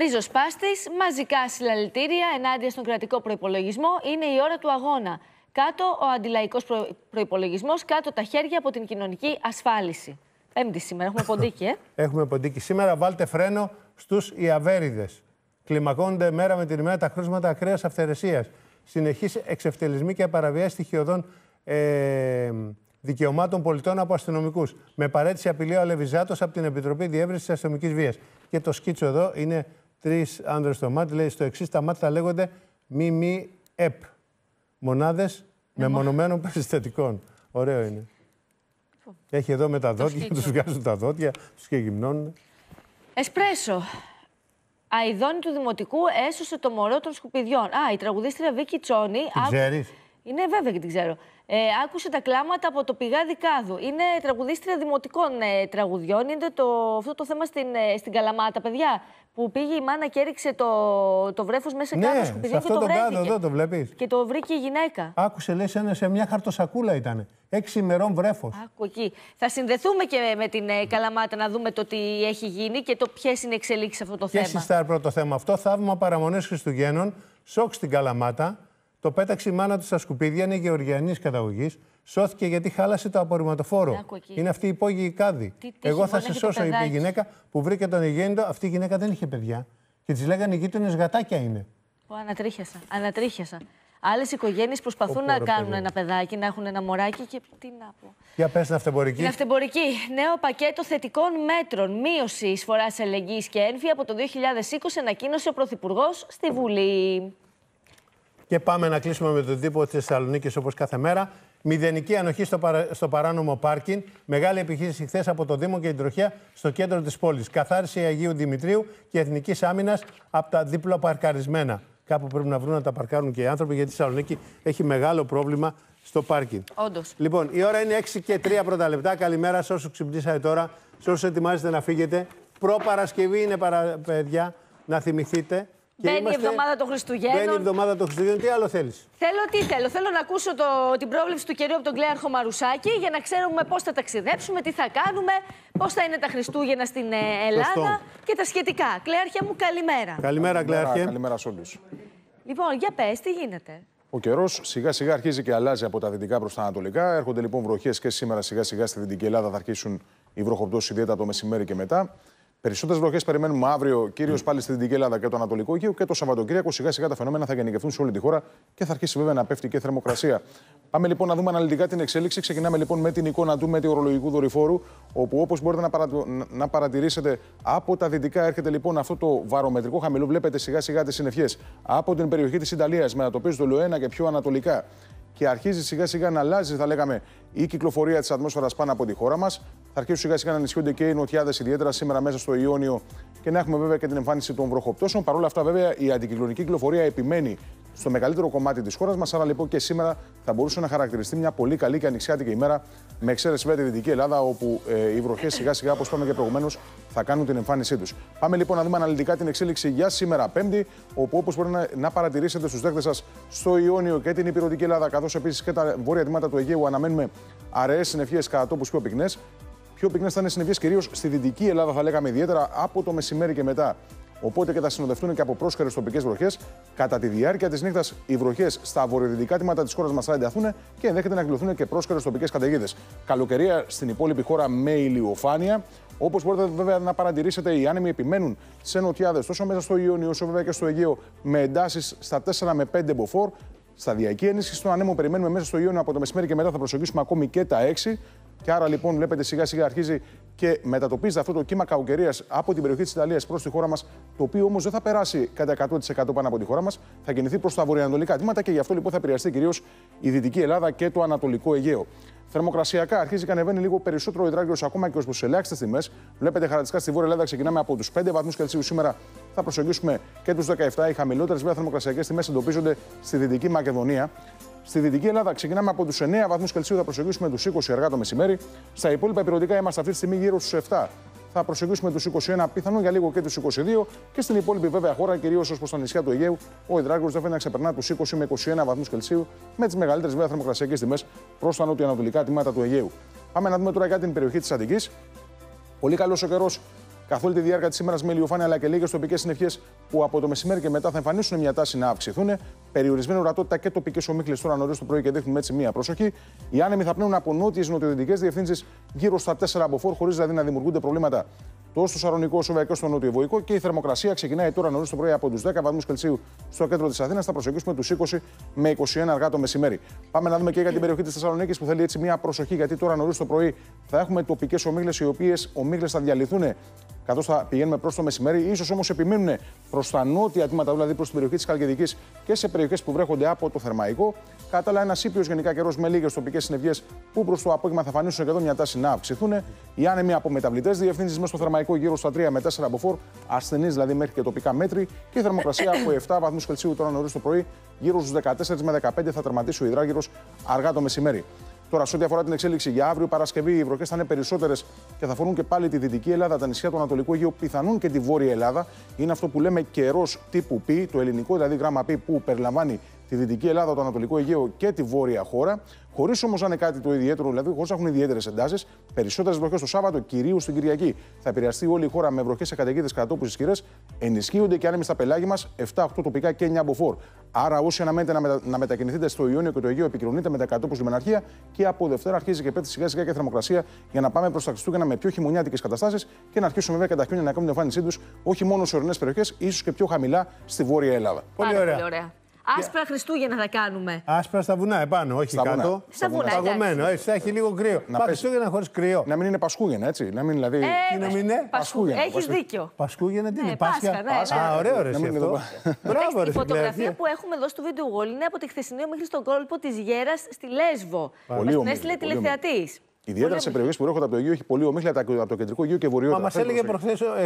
Ριζοσπάστης, μαζικά συλλαλητήρια ενάντια στον κρατικό προϋπολογισμό, είναι η ώρα του αγώνα. Κάτω ο αντιλαϊκός προϋπολογισμός, κάτω τα χέρια από την κοινωνική ασφάλιση. Πέμπτη σήμερα, έχουμε ποντίκι, ε. Έχουμε ποντίκι. Σήμερα βάλτε φρένο στους Ιαβέριδες. Κλιμακώνονται μέρα με την ημέρα τα κρούσματα ακραίας αυθαιρεσίας. Συνεχείς εξευτελισμοί και παραβιάσεις στοιχειωδών ε, δικαιωμάτων πολιτών από αστυνομικούς. Με παρέτηση απειλεί ο Αλιβιζάτος από την Επιτροπή Διεύρυνσης της Αστυνομικής Βίας. Και το σκίτσο εδώ είναι τρεις άνδρες στο μάτι. Λέει στο εξής: τα μάτια λέγονται ΜΜΕΠ. Μονάδες μεμονωμένων περιστατικών. Ωραίο είναι. Έχει εδώ με τα δόντια, τους βγάζουν τα δόντια, τους και γυμνώνουν. Εσπρέσο. Αηδόνη του Δημοτικού έσωσε το μωρό των σκουπιδιών. Α, η τραγουδίστρια Βίκη Τσόνη. Την ξέρεις? Είναι βέβαια και την ξέρω. Ε, άκουσε τα κλάματα από το πηγάδι κάδου. Είναι τραγουδίστρια δημοτικών ε, τραγουδιών. Είναι το, αυτό το θέμα στην, ε, στην Καλαμάτα, παιδιά. Που πήγε η μάνα και έριξε το, το βρέφος μέσα ναι, κάτω σκουπιδιών και το βρέθηκε. Ναι, αυτό το βλέπεις. Και το βρήκε η γυναίκα. Άκουσε, λέει, σε, ένα, σε μια χαρτοσακούλα ήταν. Έξι ημερών βρέφος. Άκου εκεί. Θα συνδεθούμε και με την ε, Καλαμάτα να δούμε το τι έχει γίνει και ποιες είναι οι εξελίξεις αυτό το και θέμα. Και εσύ, Star, πρώτο θέμα αυτό. Θαύμα παραμονές Χριστουγέννων. Σοκ στην Καλαμάτα. Το πέταξε η μάνα του στα σκουπίδια, είναι γεωργιανής καταγωγής. Σώθηκε γιατί χάλασε το απορριμματοφόρο. Είναι αυτή η υπόγειη κάδη. Τι, τι, Εγώ θα σε σώσω, είπε η γυναίκα που βρήκε τον Αιγέννητο. Αυτή η γυναίκα δεν είχε παιδιά. Και τη λέγανε οι γείτονες γατάκια είναι. Ω, ανατρίχιασα. Ανατρίχιασα. Άλλες οικογένειες προσπαθούν να κάνουν παιδί. ένα παιδάκι, να έχουν ένα μωράκι και τι να πω. Για πες την αυτεμπορική. Την αυτεμπορική. Νέο πακέτο θετικών μέτρων. Μείωση εισφοράς αλληλεγγύης και ένφυα από το δύο χιλιάδες είκοσι, ανακοίνωσε ο Πρωθυπουργός στη Βουλή. Και πάμε να κλείσουμε με τον τύπο της Θεσσαλονίκης όπως κάθε μέρα. Μηδενική ανοχή στο, παρα... στο παράνομο πάρκινγκ. Μεγάλη επιχείρηση χθες από το Δήμο και την Τροχιά στο κέντρο της πόλης. Καθάριση Αγίου Δημητρίου και Εθνικής Άμυνας από τα δίπλα παρκαρισμένα. Κάπου πρέπει να βρουν να τα παρκάρουν και οι άνθρωποι, γιατί η Θεσσαλονίκη έχει μεγάλο πρόβλημα στο πάρκινγκ. Όντως. Λοιπόν, η ώρα είναι έξι και τρία πρώτα λεπτά. Καλημέρα σε όσους ξυπνήσατε τώρα, σε όσους ετοιμάζετε να φύγετε. Προπαρασκευή είναι, παρα... παιδιά, να θυμηθείτε. Μπαίνει είμαστε... η εβδομάδα των Χριστουγέννων. Μπαίνει η εβδομάδα των Χριστουγέννων. Τι άλλο θέλεις? Θέλω τι θέλω. Θέλω να ακούσω το, την πρόβλεψη του καιρού από τον Κλέαρχο Μαρουσάκη για να ξέρουμε πώς θα ταξιδέψουμε, τι θα κάνουμε, πώς θα είναι τα Χριστούγεννα στην Ελλάδα και τα σχετικά. Κλέαρχε μου, καλημέρα. Καλημέρα, Κλέαρχε. Καλημέρα σε όλους. Λοιπόν, για πες, τι γίνεται? Ο καιρός σιγά-σιγά αρχίζει και αλλάζει από τα δυτικά προς τα ανατολικά. Έρχονται λοιπόν βροχές και σήμερα σιγά-σιγά στη Δυτική Ελλάδα θα αρχίσουν οι βροχοπτώσεις, ιδιαίτερα το μεσημέρι και μετά. Περισσότερες βροχές περιμένουμε αύριο, κυρίως πάλι στη Δυτική Ελλάδα και το Ανατολικό Αιγαίο, και το Σαββατοκύριακο σιγά-σιγά τα φαινόμενα θα γενικευτούν σε όλη τη χώρα και θα αρχίσει βέβαια να πέφτει και η θερμοκρασία. Πάμε λοιπόν να δούμε αναλυτικά την εξέλιξη. Ξεκινάμε λοιπόν με την εικόνα του μετεωρολογικού δορυφόρου, όπου όπως μπορείτε να, παρατου... να παρατηρήσετε, από τα δυτικά έρχεται λοιπόν αυτό το βαρομετρικό χαμηλό. Βλέπετε σιγά-σιγά τις συννεφιές από την περιοχή της Ιταλίας, μετατοπίζονται ολοένα και πιο ανατολικά. Και αρχίζει σιγά-σιγά να αλλάζει, θα λέγαμε, η κυκλοφορία της ατμόσφαιρας πάνω από τη χώρα μας. Θα αρχίσουν σιγά-σιγά να ενισχύονται και οι νοτιάδες, ιδιαίτερα σήμερα μέσα στο Ιόνιο, και να έχουμε βέβαια και την εμφάνιση των βροχοπτώσεων. Παρ' όλα αυτά, βέβαια, η αντικυκλωνική κυκλοφορία επιμένει στο μεγαλύτερο κομμάτι της χώρας μας. Άρα λοιπόν και σήμερα θα μπορούσε να χαρακτηριστεί μια πολύ καλή και ανοιξιάτικη ημέρα, με εξαίρεση βέβαια τη Δυτική Ελλάδα, όπου ε, οι βροχές σιγά-σιγά, όπως είπαμε και προηγουμένως, θα κάνουν την εμφάνισή τους. Πάμε λοιπόν να δούμε αναλυτικά την εξέλιξη για σήμερα, Πέμπτη, όπου όπως μπορείτε να, να παρατηρήσετε στους δέκτες σας στο Ιόνιο και την Ηπειρωτική Ελλάδα, καθώς επίσης και τα βόρεια τμήματα του Αιγαίου, αναμένουμε αραιές συννεφιές κατά τόπους πιο πυκνές. Πιο πυκνές θα είναι συννεφιές κυρίως στη Δυτική Ελλάδα, θα λέγαμε, ιδιαίτερα από το μεσημέρι και μετά. οπότε και θα συνοδευτούν και από πρόσχερες τοπικές βροχές. Κατά τη διάρκεια της νύχτας, οι βροχές στα βορειοδυτικά τμήματα της χώρας μας θα ενταθούν και ενδέχεται να εκδηλωθούν και πρόσχερες τοπικές καταιγίδες. Καλοκαιρία στην υπόλοιπη χώρα με ηλιοφάνεια. Όπως μπορείτε βέβαια να παρατηρήσετε, οι άνεμοι επιμένουν σε νοτιάδες τόσο μέσα στο Ιόνιο όσο βέβαια και στο Αιγαίο, με εντάσεις στα τέσσερα με πέντε μποφόρ. Σταδιακή ενίσχυση των ανέμων περιμένουμε μέσα στο Ιόνιο από το μεσημέρι και μετά θα προσεγγίσουμε ακόμη και τα έξι. Και άρα λοιπόν, βλέπετε, σιγά σιγά αρχίζει και μετατοπίζεται αυτό το κύμα κακοκαιρίας από την περιοχή της Ιταλίας προς τη χώρα μας, το οποίο όμως δεν θα περάσει κατά εκατό τοις εκατό πάνω από τη χώρα μας, θα κινηθεί προς τα βορειοανατολικά τμήματα και γι' αυτό λοιπόν θα επηρεαστεί κυρίως η Δυτική Ελλάδα και το Ανατολικό Αιγαίο. Θερμοκρασιακά αρχίζει και ανεβαίνει λίγο περισσότερο ο υδράγγειος ακόμα και ως ελάχιστες τιμές. Βλέπετε χαρακτηριστικά στη Βόρεια Ελλάδα ξεκινάμε από τους πέντε βαθμούς Κελσίου σήμερα. Θα προσεγγίσουμε και τους δεκαεπτά. Οι χαμηλότερες βέβαια θερμοκρασιακές τιμές εντοπίζονται στη Δυτική Μακεδονία. Στη Δυτική Ελλάδα ξεκινάμε από τους εννέα βαθμούς Κελσίου, θα προσεγγίσουμε τους είκοσι αργά το μεσημέρι. Στα υπόλοιπα ηπειρωτικά είμαστε αυτή τη στιγμή γύρω στους επτά. Θα προσεγγίσουμε τους είκοσι ένα, πιθανόν για λίγο και τους είκοσι δύο. Και στην υπόλοιπη βέβαια χώρα, κυρίως ως προς τα νησιά του Αιγαίου, ο υδράγγειος δεν φαίνεται να ξεπερνά τους είκοσι με είκοσι ένα βαθμούς Κελσίου, με τις μεγαλύτερες βέβαια θερμοκρασιακές τιμές προς τα νότιο-ανατολικά τμήματα του Αιγαίου. Πάμε να δούμε τώρα για την περιοχή της Αττικής. Πολύ καλός ο καιρός καθ' όλη τη διάρκεια της ημέρας με ηλιοφάνεια αλλά και λίγες τοπικές συννεφιές που από το μεσημέρι και μετά θα εμφανίσουν μια τάση να αυξηθούν. Περιορισμένη ορατότητα και τοπικές ομίχλες τώρα νωρίς το πρωί και δείχνουμε έτσι μια προσοχή. Οι άνεμοι θα πνέουν από νότιες νοτιοδυτικές διευθύνσεις γύρω στα τέσσερα μποφόρ, χωρίς δηλαδή να δημιουργούνται προβλήματα τόσο στο Σαρονικό όσο και στο Νότιο-Ευωϊκό. Και η θερμοκρασία ξεκινάει τώρα νωρίς το πρωί από τους δέκα βαθμούς Κελσίου στο κέντρο της Αθήνας. Θα προσεγγίσουμε τους είκοσι με είκοσι ένα αργά το μεσημέρι. Πάμε να δούμε και για την περιοχή της Θεσσαλονίκης που θέλει έτσι μια προσοχή, γιατί τώρα νωρίς το πρωί θα έχουμε τοπικές ομίχλες οι οποίες ομίχλες θα διαλυθούν καθώς θα πηγαίνουμε προς το μεσημέρι, ίσως όμως επιμείνουν προς τα νότια τμήματα, δηλαδή προς την περιοχή της Χαλκιδικής και σε περιοχές που βρέχονται από το Θερμαϊκό. Κατάλληλα, ένας ήπιος γενικά καιρός με λίγες τοπικές συννεφιές που προς το απόγευμα θα φανίσουν και εδώ μια τάση να αυξηθούν. Οι άνεμοι από μεταβλητές διευθύνσεις μέσα στο Θερμαϊκό γύρω στα τρία με τέσσερα μποφόρ, ασθενείς δηλαδή μέχρι και τοπικά μέτρη, και η θερμοκρασία από επτά βαθμούς Κελσίου τώρα νωρίς το πρωί, γύρω στους δεκατέσσερα με δεκαπέντε θα τερματίσει ο υδράγυρος αργά το μεσημέρι. Τώρα, σε ό,τι αφορά την εξέλιξη για αύριο Παρασκευή, οι βροχές θα είναι περισσότερες και θα αφορούν και πάλι τη Δυτική Ελλάδα, τα νησιά του Ανατολικού Αιγαίου, πιθανόν και τη Βόρεια Ελλάδα. Είναι αυτό που λέμε καιρός τύπου πι, το ελληνικό δηλαδή γράμμα πι που περιλαμβάνει τη Δυτική Ελλάδα, το Ανατολικό Αιγαίο και τη Βόρεια χώρα. Χωρίς όμως να είναι κάτι το ιδιαίτερο, δηλαδή χωρίς να έχουν ιδιαίτερες εντάσεις. Περισσότερες βροχές το Σάββατο, κυρίως την Κυριακή. Θα επηρεαστεί όλη η χώρα με βροχές σε καταιγίδες κατατόπους ισχυρές. Ενισχύονται και άνεμοι στα πελάγια μας, επτά οκτώ τοπικά και εννέα μποφόρ. Άρα, όσοι αναμένετε να, μετα... να μετακινηθείτε στο Ιόνιο και το Αιγαίο, επικοινωνείτε με τα κατατόπους λιμεναρχεία και από Δευτέρα αρχίζει και πέφτει σιγά σιγά και θερμοκρασία για να πάμε προς τα Χριστούγεννα με πιο χειμωνιάτικες καταστάσεις και να αρχίσουμε βέβαια και τα χιόνια να κάνουν την εμφάνισή τους όχι μόνο σε ορεινές περιοχές, ίσως και πιο χαμηλά στη Βόρεια Ελλάδα. Πολύ ωραία. Άσπρα Χριστούγεννα θα κάνουμε. Άσπρα στα βουνά, επάνω, όχι στα κάτω. Βουνά. Στα βουνά. Παγωμένο, έτσι, θα έχει λίγο κρύο. Να Χριστούγεννα χωρίς κρύο. Να μην είναι Πασχούγεννα, έτσι. Να μην, δηλαδή. Ε, να μην είναι. Πασχούγεννα. Έχεις δίκιο. Πασχούγεννα, τι είναι, Πάσχα. Ναι, Πάσχα. Α, ωραίο ρε. Η φωτογραφία που έχουμε εδώ στο βίντεο γόλ είναι από τη χθεσινή μέχρι στον κόλπο τη Γέρα στη Λέσβο. Την έστειλε τηλεθεατή. Ιδιαίτερα σε περιοχές που έρχονται από το Αιγαίο, έχει πολύ ομίχλια από το κεντρικό Αιγαίο και βορειότερα. Μα μας έλεγε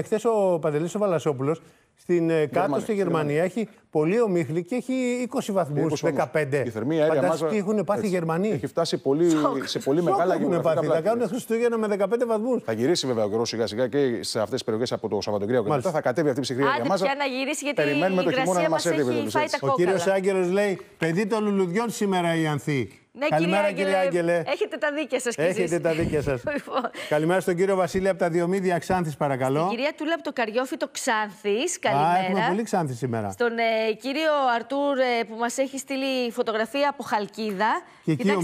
χθες ο Παντελής ο Βαλασσόπουλος, στην Γερμανία, κάτω στη Γερμανία, Γερμανία έχει πολύ ομίχλη και έχει είκοσι βαθμούς, είκοσι, δεκαπέντε. Η θερμή αέρια μάζα, τι έχουν πάθει οι Γερμανοί. Έχει φτάσει πολύ, σε πολύ μεγάλα γεωγραφικά πλάτη. Θα κάνουν Χριστούγεννα με δεκαπέντε βαθμούς. Θα γυρίσει βέβαια ο καιρός σιγά σιγά και σε αυτές τις περιοχές από το Σαββατοκύριακο και μετά θα κατέβει αυτή η ψυχρή αέρια μάζα. Άντε πια να γυρίσει, γιατί περιμένουμε το χειμώνα να μας έρθει. Ο κύριος Άγγελος λέει: παιδί των λουλουδιών σήμερα η Ανθή. Ναι, καλημέρα, κύριε, κύριε Άγγελε. Έχετε τα δίκαια σας, κύριε. Έχετε τα δίκαια σας. Καλημέρα στον κύριο Βασίλη από τα Διομήδια Ξάνθης, παρακαλώ. Στην κυρία Τούλα από το Καριόφυτο Ξάνθης. Καλημέρα. Α, έχουμε πολύ Ξάνθη σήμερα. Στον ε, κύριο Αρτούρ ε, που μας έχει στείλει φωτογραφία από Χαλκίδα. Και εκεί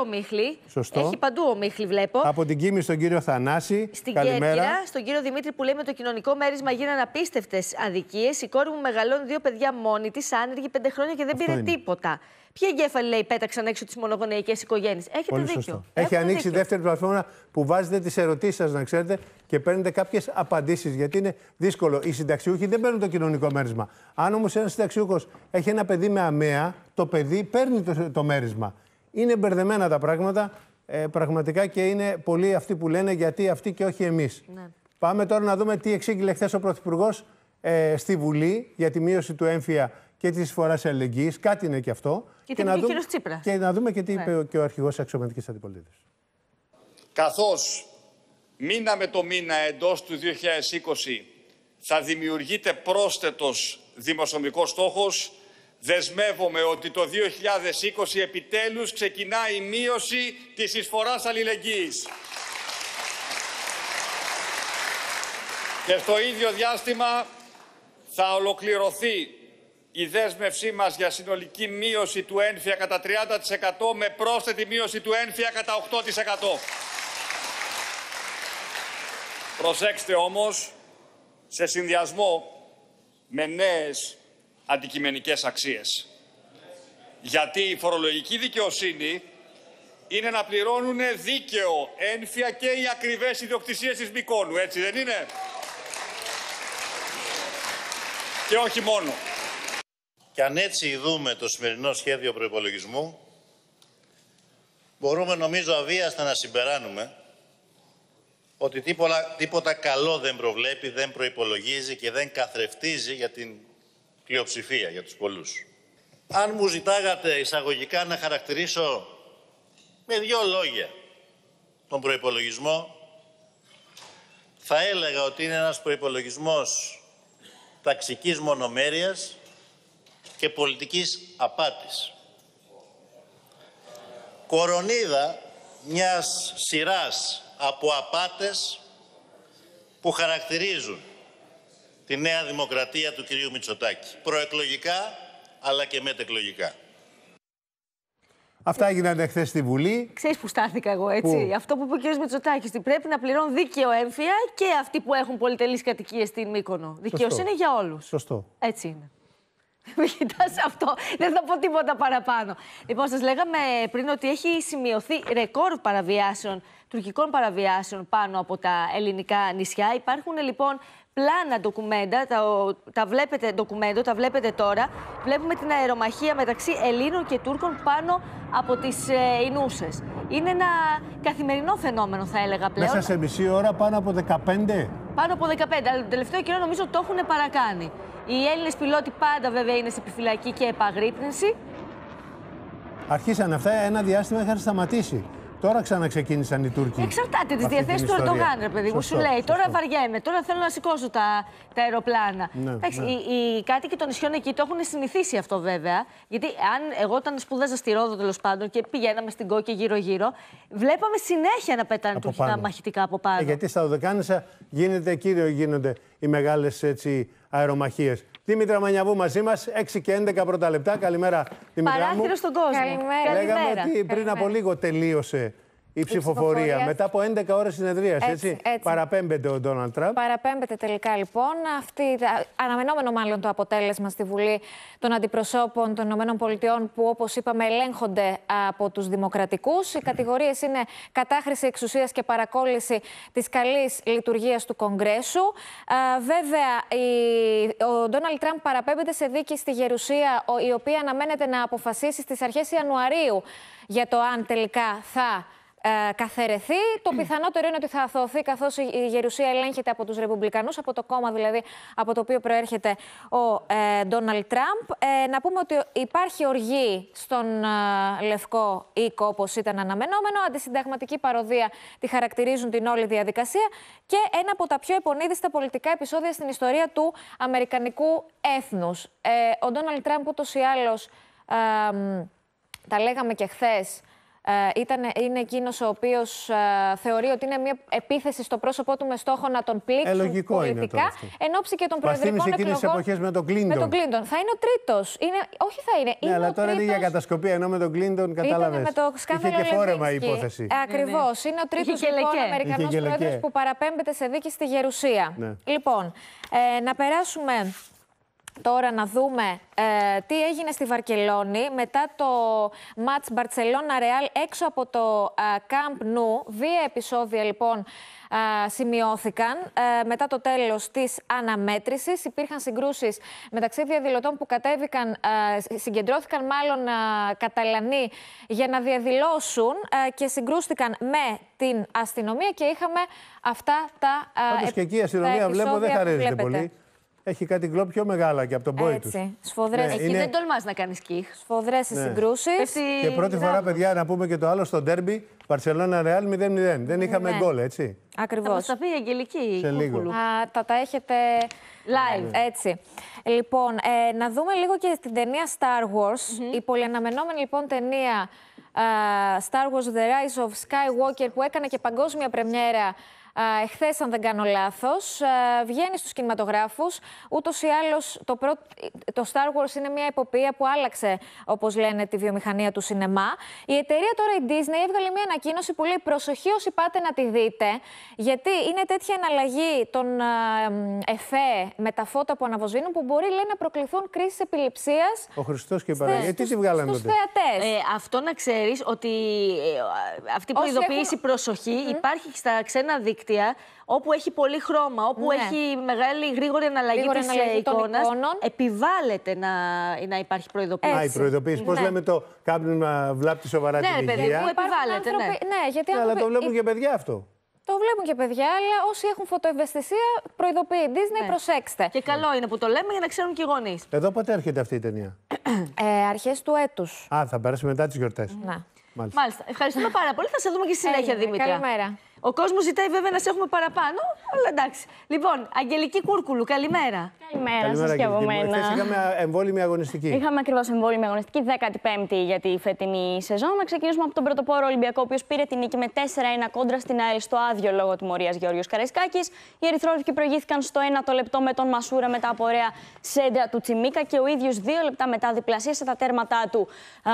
ομίχλη. Σωστό. Έχει παντού ομίχλη, βλέπω. Από την Κίμη στον κύριο Θανάση. Στην Κέρκυρα, στον κύριο Δημήτρη που λέει: με το κοινωνικό μέρισμα γίνανε απίστευτες αδικίες. Η κόρη μου μεγαλώνει δύο παιδιά μόνη της, άνεργη πέντε χρόνια και δεν πήρε τίποτα. Ποιοι εγκέφαλοι, λέει, πέταξαν έξω τις μονογονεϊκές οικογένειες. Έχετε πολύ δίκιο. Σωστό. Έχει Έχουμε ανοίξει δίκιο. Δεύτερη πλατφόρμα που βάζετε τις ερωτήσεις σας, να ξέρετε, και παίρνετε κάποιες απαντήσεις. Γιατί είναι δύσκολο. Οι συνταξιούχοι δεν παίρνουν το κοινωνικό μέρισμα. Αν όμως ένας συνταξιούχος έχει ένα παιδί με αμαία, το παιδί παίρνει το, το μέρισμα. Είναι μπερδεμένα τα πράγματα ε, πραγματικά και είναι πολλοί αυτοί που λένε γιατί αυτοί και όχι εμείς. Ναι. Πάμε τώρα να δούμε τι εξήγηλε χθες ο Πρωθυπουργός ε, στη Βουλή για τη μείωση του έμφυα και τη εισφορά αλληλεγγύη, κάτι είναι και αυτό. Και, και, να, δούμε... και να δούμε και τι ναι. είπε και ο αρχηγός της αξιωματικής αντιπολίτευσης. Καθώς μήνα με το μήνα εντός του δύο χιλιάδες είκοσι θα δημιουργείται πρόσθετος δημοσιονομικός στόχος, δεσμεύομαι ότι το δύο χιλιάδες είκοσι επιτέλους ξεκινάει η μείωση της εισφοράς αλληλεγγύης. Και στο ίδιο διάστημα θα ολοκληρωθεί η δέσμευσή μας για συνολική μείωση του ένφια κατά τριάντα τοις εκατό με πρόσθετη μείωση του ένφια κατά οκτώ τοις εκατό. Προσέξτε όμως, σε συνδυασμό με νέες αντικειμενικές αξίες. Γιατί η φορολογική δικαιοσύνη είναι να πληρώνουν δίκαιο ένφια και οι ακριβές ιδιοκτησίες της Μικόνου, έτσι δεν είναι? Και όχι μόνο. Και αν έτσι δούμε το σημερινό σχέδιο προϋπολογισμού, μπορούμε νομίζω αβίαστα να συμπεράνουμε ότι τίποτα, τίποτα καλό δεν προβλέπει, δεν προϋπολογίζει και δεν καθρεφτίζει για την πλειοψηφία, για τους πολλούς. Αν μου ζητάγατε εισαγωγικά να χαρακτηρίσω με δύο λόγια τον προϋπολογισμό, θα έλεγα ότι είναι ένας προϋπολογισμός ταξικής μονομέρειας και πολιτικής απάτης. Κορονίδα μιας σειράς από απάτες που χαρακτηρίζουν τη νέα δημοκρατία του κυρίου Μητσοτάκη. Προεκλογικά αλλά και μετεκλογικά. Αυτά έγιναν εχθές στη Βουλή. Ξέρεις που στάθηκα εγώ, έτσι. Που... Αυτό που είπε ο κ. Μητσοτάκης, ότι πρέπει να πληρώνουν δίκαιο έμφυα και αυτοί που έχουν πολυτελείς κατοικίες στην Μύκονο. Δικαιοσύνη για όλους. Σωστό. Έτσι είναι. Μην κοιτάς αυτό. Δεν θα πω τίποτα παραπάνω. Λοιπόν, σας λέγαμε πριν ότι έχει σημειωθεί ρεκόρ παραβιάσεων, τουρκικών παραβιάσεων πάνω από τα ελληνικά νησιά. Υπάρχουν λοιπόν πλάνα ντοκουμέντα, τα, τα βλέπετε ντοκουμέντο, τα βλέπετε τώρα. Βλέπουμε την αερομαχία μεταξύ Ελλήνων και Τούρκων πάνω από τις ε, Ινούσες. Είναι ένα καθημερινό φαινόμενο, θα έλεγα πλέον. Μέσα σε μισή ώρα πάνω από δεκαπέντε. Πάνω από δεκαπέντε, αλλά τον τελευταίο καιρό νομίζω το έχουν παρακάνει. Οι Έλληνες πιλότοι πάντα βέβαια είναι σε επιφυλακή και επαγρύπνηση. Αρχίσαν αυτά, ένα διάστημα είχαν σταματήσει. Τώρα ξαναξεκίνησαν οι Τούρκοι. Εξαρτάται τις διαθέσεις του Ερντογάν, ρε παιδί μου. Σου λέει, σωστό. Τώρα βαριέμαι, τώρα θέλω να σηκώσω τα, τα αεροπλάνα. Ναι, εντάξει, ναι. Οι, οι κάτοικοι των νησιών εκεί το έχουν συνηθίσει αυτό βέβαια. Γιατί αν εγώ όταν σπούδαζα στη Ρόδο τέλος πάντων και πηγαίναμε στην Κόκκη γύρω-γύρω, βλέπαμε συνέχεια να πετάνε τουρκικά μαχητικά από πάνω. Ε, γιατί στα Δωδεκάνησα γίνεται κύριο γίνονται οι μεγάλες αερομαχίες. Δήμητρα Μανιαβού μαζί μας, έξι και έντεκα πρώτα λεπτά. Καλημέρα, Δήμητρα. Παράθυρο στον κόσμο. Καλημέρα. Λέγαμε Καλημέρα. ότι πριν Καλημέρα. από λίγο τελείωσε η ψηφοφορία. Η ψηφοφορία. Μετά από έντεκα ώρες συνεδρίαση, έτσι, έτσι. έτσι. Παραπέμπεται ο Ντόναλντ Τραμπ. Παραπέμπεται τελικά λοιπόν. Αυτή, αναμενόμενο μάλλον το αποτέλεσμα στη Βουλή των αντιπροσώπων των ΗΠΑ που όπως είπαμε ελέγχονται από τους δημοκρατικούς. Οι κατηγορίες είναι κατάχρηση εξουσίας και παρακόλληση της καλής λειτουργίας του Κογκρέσου. Βέβαια, ο Ντόναλντ Τραμπ παραπέμπεται σε δίκη στη Γερουσία, η οποία αναμένεται να αποφασίσει στις αρχές Ιανουαρίου για το αν τελικά θα καθαιρεθεί. Το πιθανότερο είναι ότι θα αθωωθεί, καθώς η Γερουσία ελέγχεται από τους Ρεπουμπλικανούς, από το κόμμα δηλαδή από το οποίο προέρχεται ο Ντόναλντ ε, Τραμπ. Ε, να πούμε ότι υπάρχει οργή στον ε, Λευκό Οίκο, όπως ήταν αναμενόμενο. Αντισυνταγματική παροδία τη χαρακτηρίζουν την όλη διαδικασία και ένα από τα πιο επονίδιστα πολιτικά επεισόδια στην ιστορία του αμερικανικού έθνους. Ε, ο Ντόναλντ Τραμπ ούτως ή άλλως, ε, ε, τα λέγαμε και χθες, Ήτανε, είναι εκείνος ο οποίος ε, θεωρεί ότι είναι μια επίθεση στο πρόσωπό του με στόχο να τον πλήξουν πολιτικά, ενόψει και των προεδρικών εκλογών εποχές με τον Κλίντον. Με τον Κλίντον. Θα είναι ο τρίτος. Είναι... Όχι θα είναι. Ναι, είναι αλλά ο τώρα είναι για κατασκοπία, ενώ με τον Κλίντον κατάλαβες. Με το είχε και φόρεμα η υπόθεση. Ακριβώς. Είναι ο τρίτος λοιπόν Αμερικανός πρόεδρος που παραπέμπεται σε δίκη στη Γερουσία. Ναι. Λοιπόν, ε, να περάσουμε... Τώρα να δούμε ε, τι έγινε στη Βαρκελόνη μετά το μάτς Μπαρτσελόνα-Ρεάλ έξω από το Κάμπ Νόου. Δύο επεισόδια λοιπόν ε, σημειώθηκαν ε, μετά το τέλος της αναμέτρησης. Υπήρχαν συγκρούσεις μεταξύ διαδηλωτών που κατέβηκαν, ε, συγκεντρώθηκαν μάλλον ε, Καταλανοί για να διαδηλώσουν ε, και συγκρούστηκαν με την αστυνομία και είχαμε αυτά τα ε, Όντως και εκεί η αστυνομία βλέπω δεν χαρίζεται πολύ. Έχει κάτι γκλό πιο μεγάλα και από τον πόη τους. Σφοδρές. Ναι, εκεί είναι... δεν τολμάς να κάνεις κιχ. Σφοδρές οι ναι. συγκρούσεις. Πέφτει... Και πρώτη φορά, παιδιά, να πούμε και το άλλο στο ντέρμπι. Βαρσελόνα Ρεάλ μηδέν μηδέν. Δεν είχαμε ναι. γκολ, έτσι. Ακριβώς. Θα μας τα πει η Αγγελική. Σε λίγο. Α, τα, τα έχετε live. Έτσι. Λοιπόν, ε, να δούμε λίγο και στην ταινία Star Wars. Mm-hmm. Η πολυαναμενόμενη λοιπόν ταινία uh, Star Wars The Rise of Skywalker που έκανε και παγκόσμια πρεμιέρα εχθές, αν δεν κάνω λάθος, βγαίνει στους κινηματογράφους. Ούτως ή άλλως, το, πρω... το Star Wars είναι μια εποπία που άλλαξε, όπως λένε, τη βιομηχανία του σινεμά. Η εταιρεία τώρα, η Disney, έβγαλε μια ανακοίνωση που λέει «Προσοχή όσοι πάτε να τη δείτε», γιατί είναι τέτοια εναλλαγή των εφέ με τα φώτα που αναβοσβήνουν που μπορεί, λέει, να προκληθούν κρίσεις επιληψίας. Ο Χριστός και η Παναγία. Τι τη βγάλανε τότε? Ε, αυτό να ξέρεις ότι ε, αυτή η προειδοποίηση έχουν... προσοχή mm. υπάρχει στα ξένα δίκτυα, όπου έχει πολύ χρώμα, όπου ναι. έχει μεγάλη γρήγορη αναλλαγή της εικόνας, επιβάλλεται να, να υπάρχει προειδοποίηση. Α, η προειδοποίηση. Ναι. Πώς λέμε το κάποιον να βλάπτει σοβαρά ναι, την υγεία. Παιδί, μου επιβάλλεται, ναι. ναι γιατί ναι, αν... Αλλά το βλέπουν και παιδιά αυτό. Το βλέπουν και παιδιά, αλλά όσοι έχουν φωτοευαισθησία, προειδοποιεί η Disney, ναι. προσέξτε. Και καλό είναι που το λέμε για να ξέρουν και οι γονείς. Εδώ πότε έρχεται αυτή η ταινία? ε, αρχές του έτους. Α, θα περάσει μετά τις γιορτές. Να. Μάλιστα. Μάλιστα. Ευχαριστούμε πάρα πολύ. Θα σε δούμε και στη συνέχεια, Έγινε. Δήμητρα. Καλημέρα. Ο κόσμος ζητάει βέβαια να σε έχουμε παραπάνω, αλλά εντάξει. Λοιπόν, Αγγελική Κούρκουλου, καλημέρα. Καλημέρα, καλημέρα σας και από μένα. Χθες είχαμε εμβόλυμη αγωνιστική. Είχαμε ακριβώς εμβόλυμη αγωνιστική, δέκατη πέμπτη για τη φετινή σεζόν. Να ξεκινήσουμε από τον πρωτοπόρο Ολυμπιακό, ο οποίος πήρε την νίκη με τέσσερα ένα κόντρα στην ΑΕΛ στο άδειο λόγω τιμωρίας Γεώργιος Καραϊσκάκης. Οι Ερυθρόλευκοι προηγήθηκαν στο ένατο λεπτό με τον Μασούρα μετά από ωραία σέντρα του Τσιμίκα και ο ίδιος δύο λεπτά μετά διπλασίασε τα τέρματά του. Α,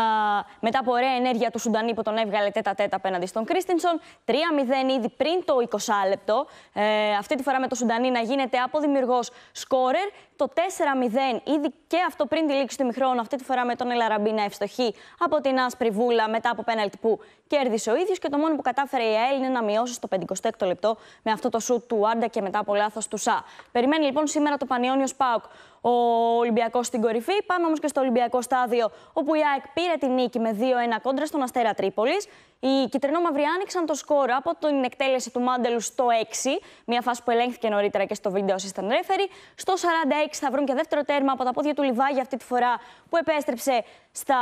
μετά από ωραία ενέργεια του Σουντανή που τον έβγαλε τέτα τέτα απέναντι στον Κρίστινσον. τρία μηδέν ήδη πριν το εικοσάλεπτο, ε, αυτή τη φορά με το Σουντανή να γίνεται από δημιουργός σκόρερ. Το τέσσερα μηδέν ήδη και αυτό πριν τη λήξη του ημιχρόνου, αυτή τη φορά με τον Ελαραμπή να ευστοχεί από την άσπρη βούλα μετά από πέναλτι που κέρδισε ο ίδιος. Και το μόνο που κατάφερε η ΑΕΛ είναι να μειώσει στο πενήντα έξι λεπτό με αυτό το σουτ του Άντα και μετά από λάθος του Σα. Περιμένει λοιπόν σήμερα το Πανιόνιο ΠΑΟΚ ο Ολυμπιακός στην κορυφή. Πάμε όμως και στο Ολυμπιακό στάδιο, όπου η ΑΕΚ πήρε την νίκη με δύο ένα κόντρα στον Αστέρα Τρίπολης. Οι κυτρινόμαυροι άνοιξαν το σκορ από την εκτέλεση του Μάντελου στο έξι, μια φάση που ελέγχθηκε νωρίτερα και στο βίντεο assistant referee. Στο σαράντα έξι θα βρουν και δεύτερο τέρμα από τα πόδια του Λιβάγια, αυτή τη φορά που επέστρεψε στα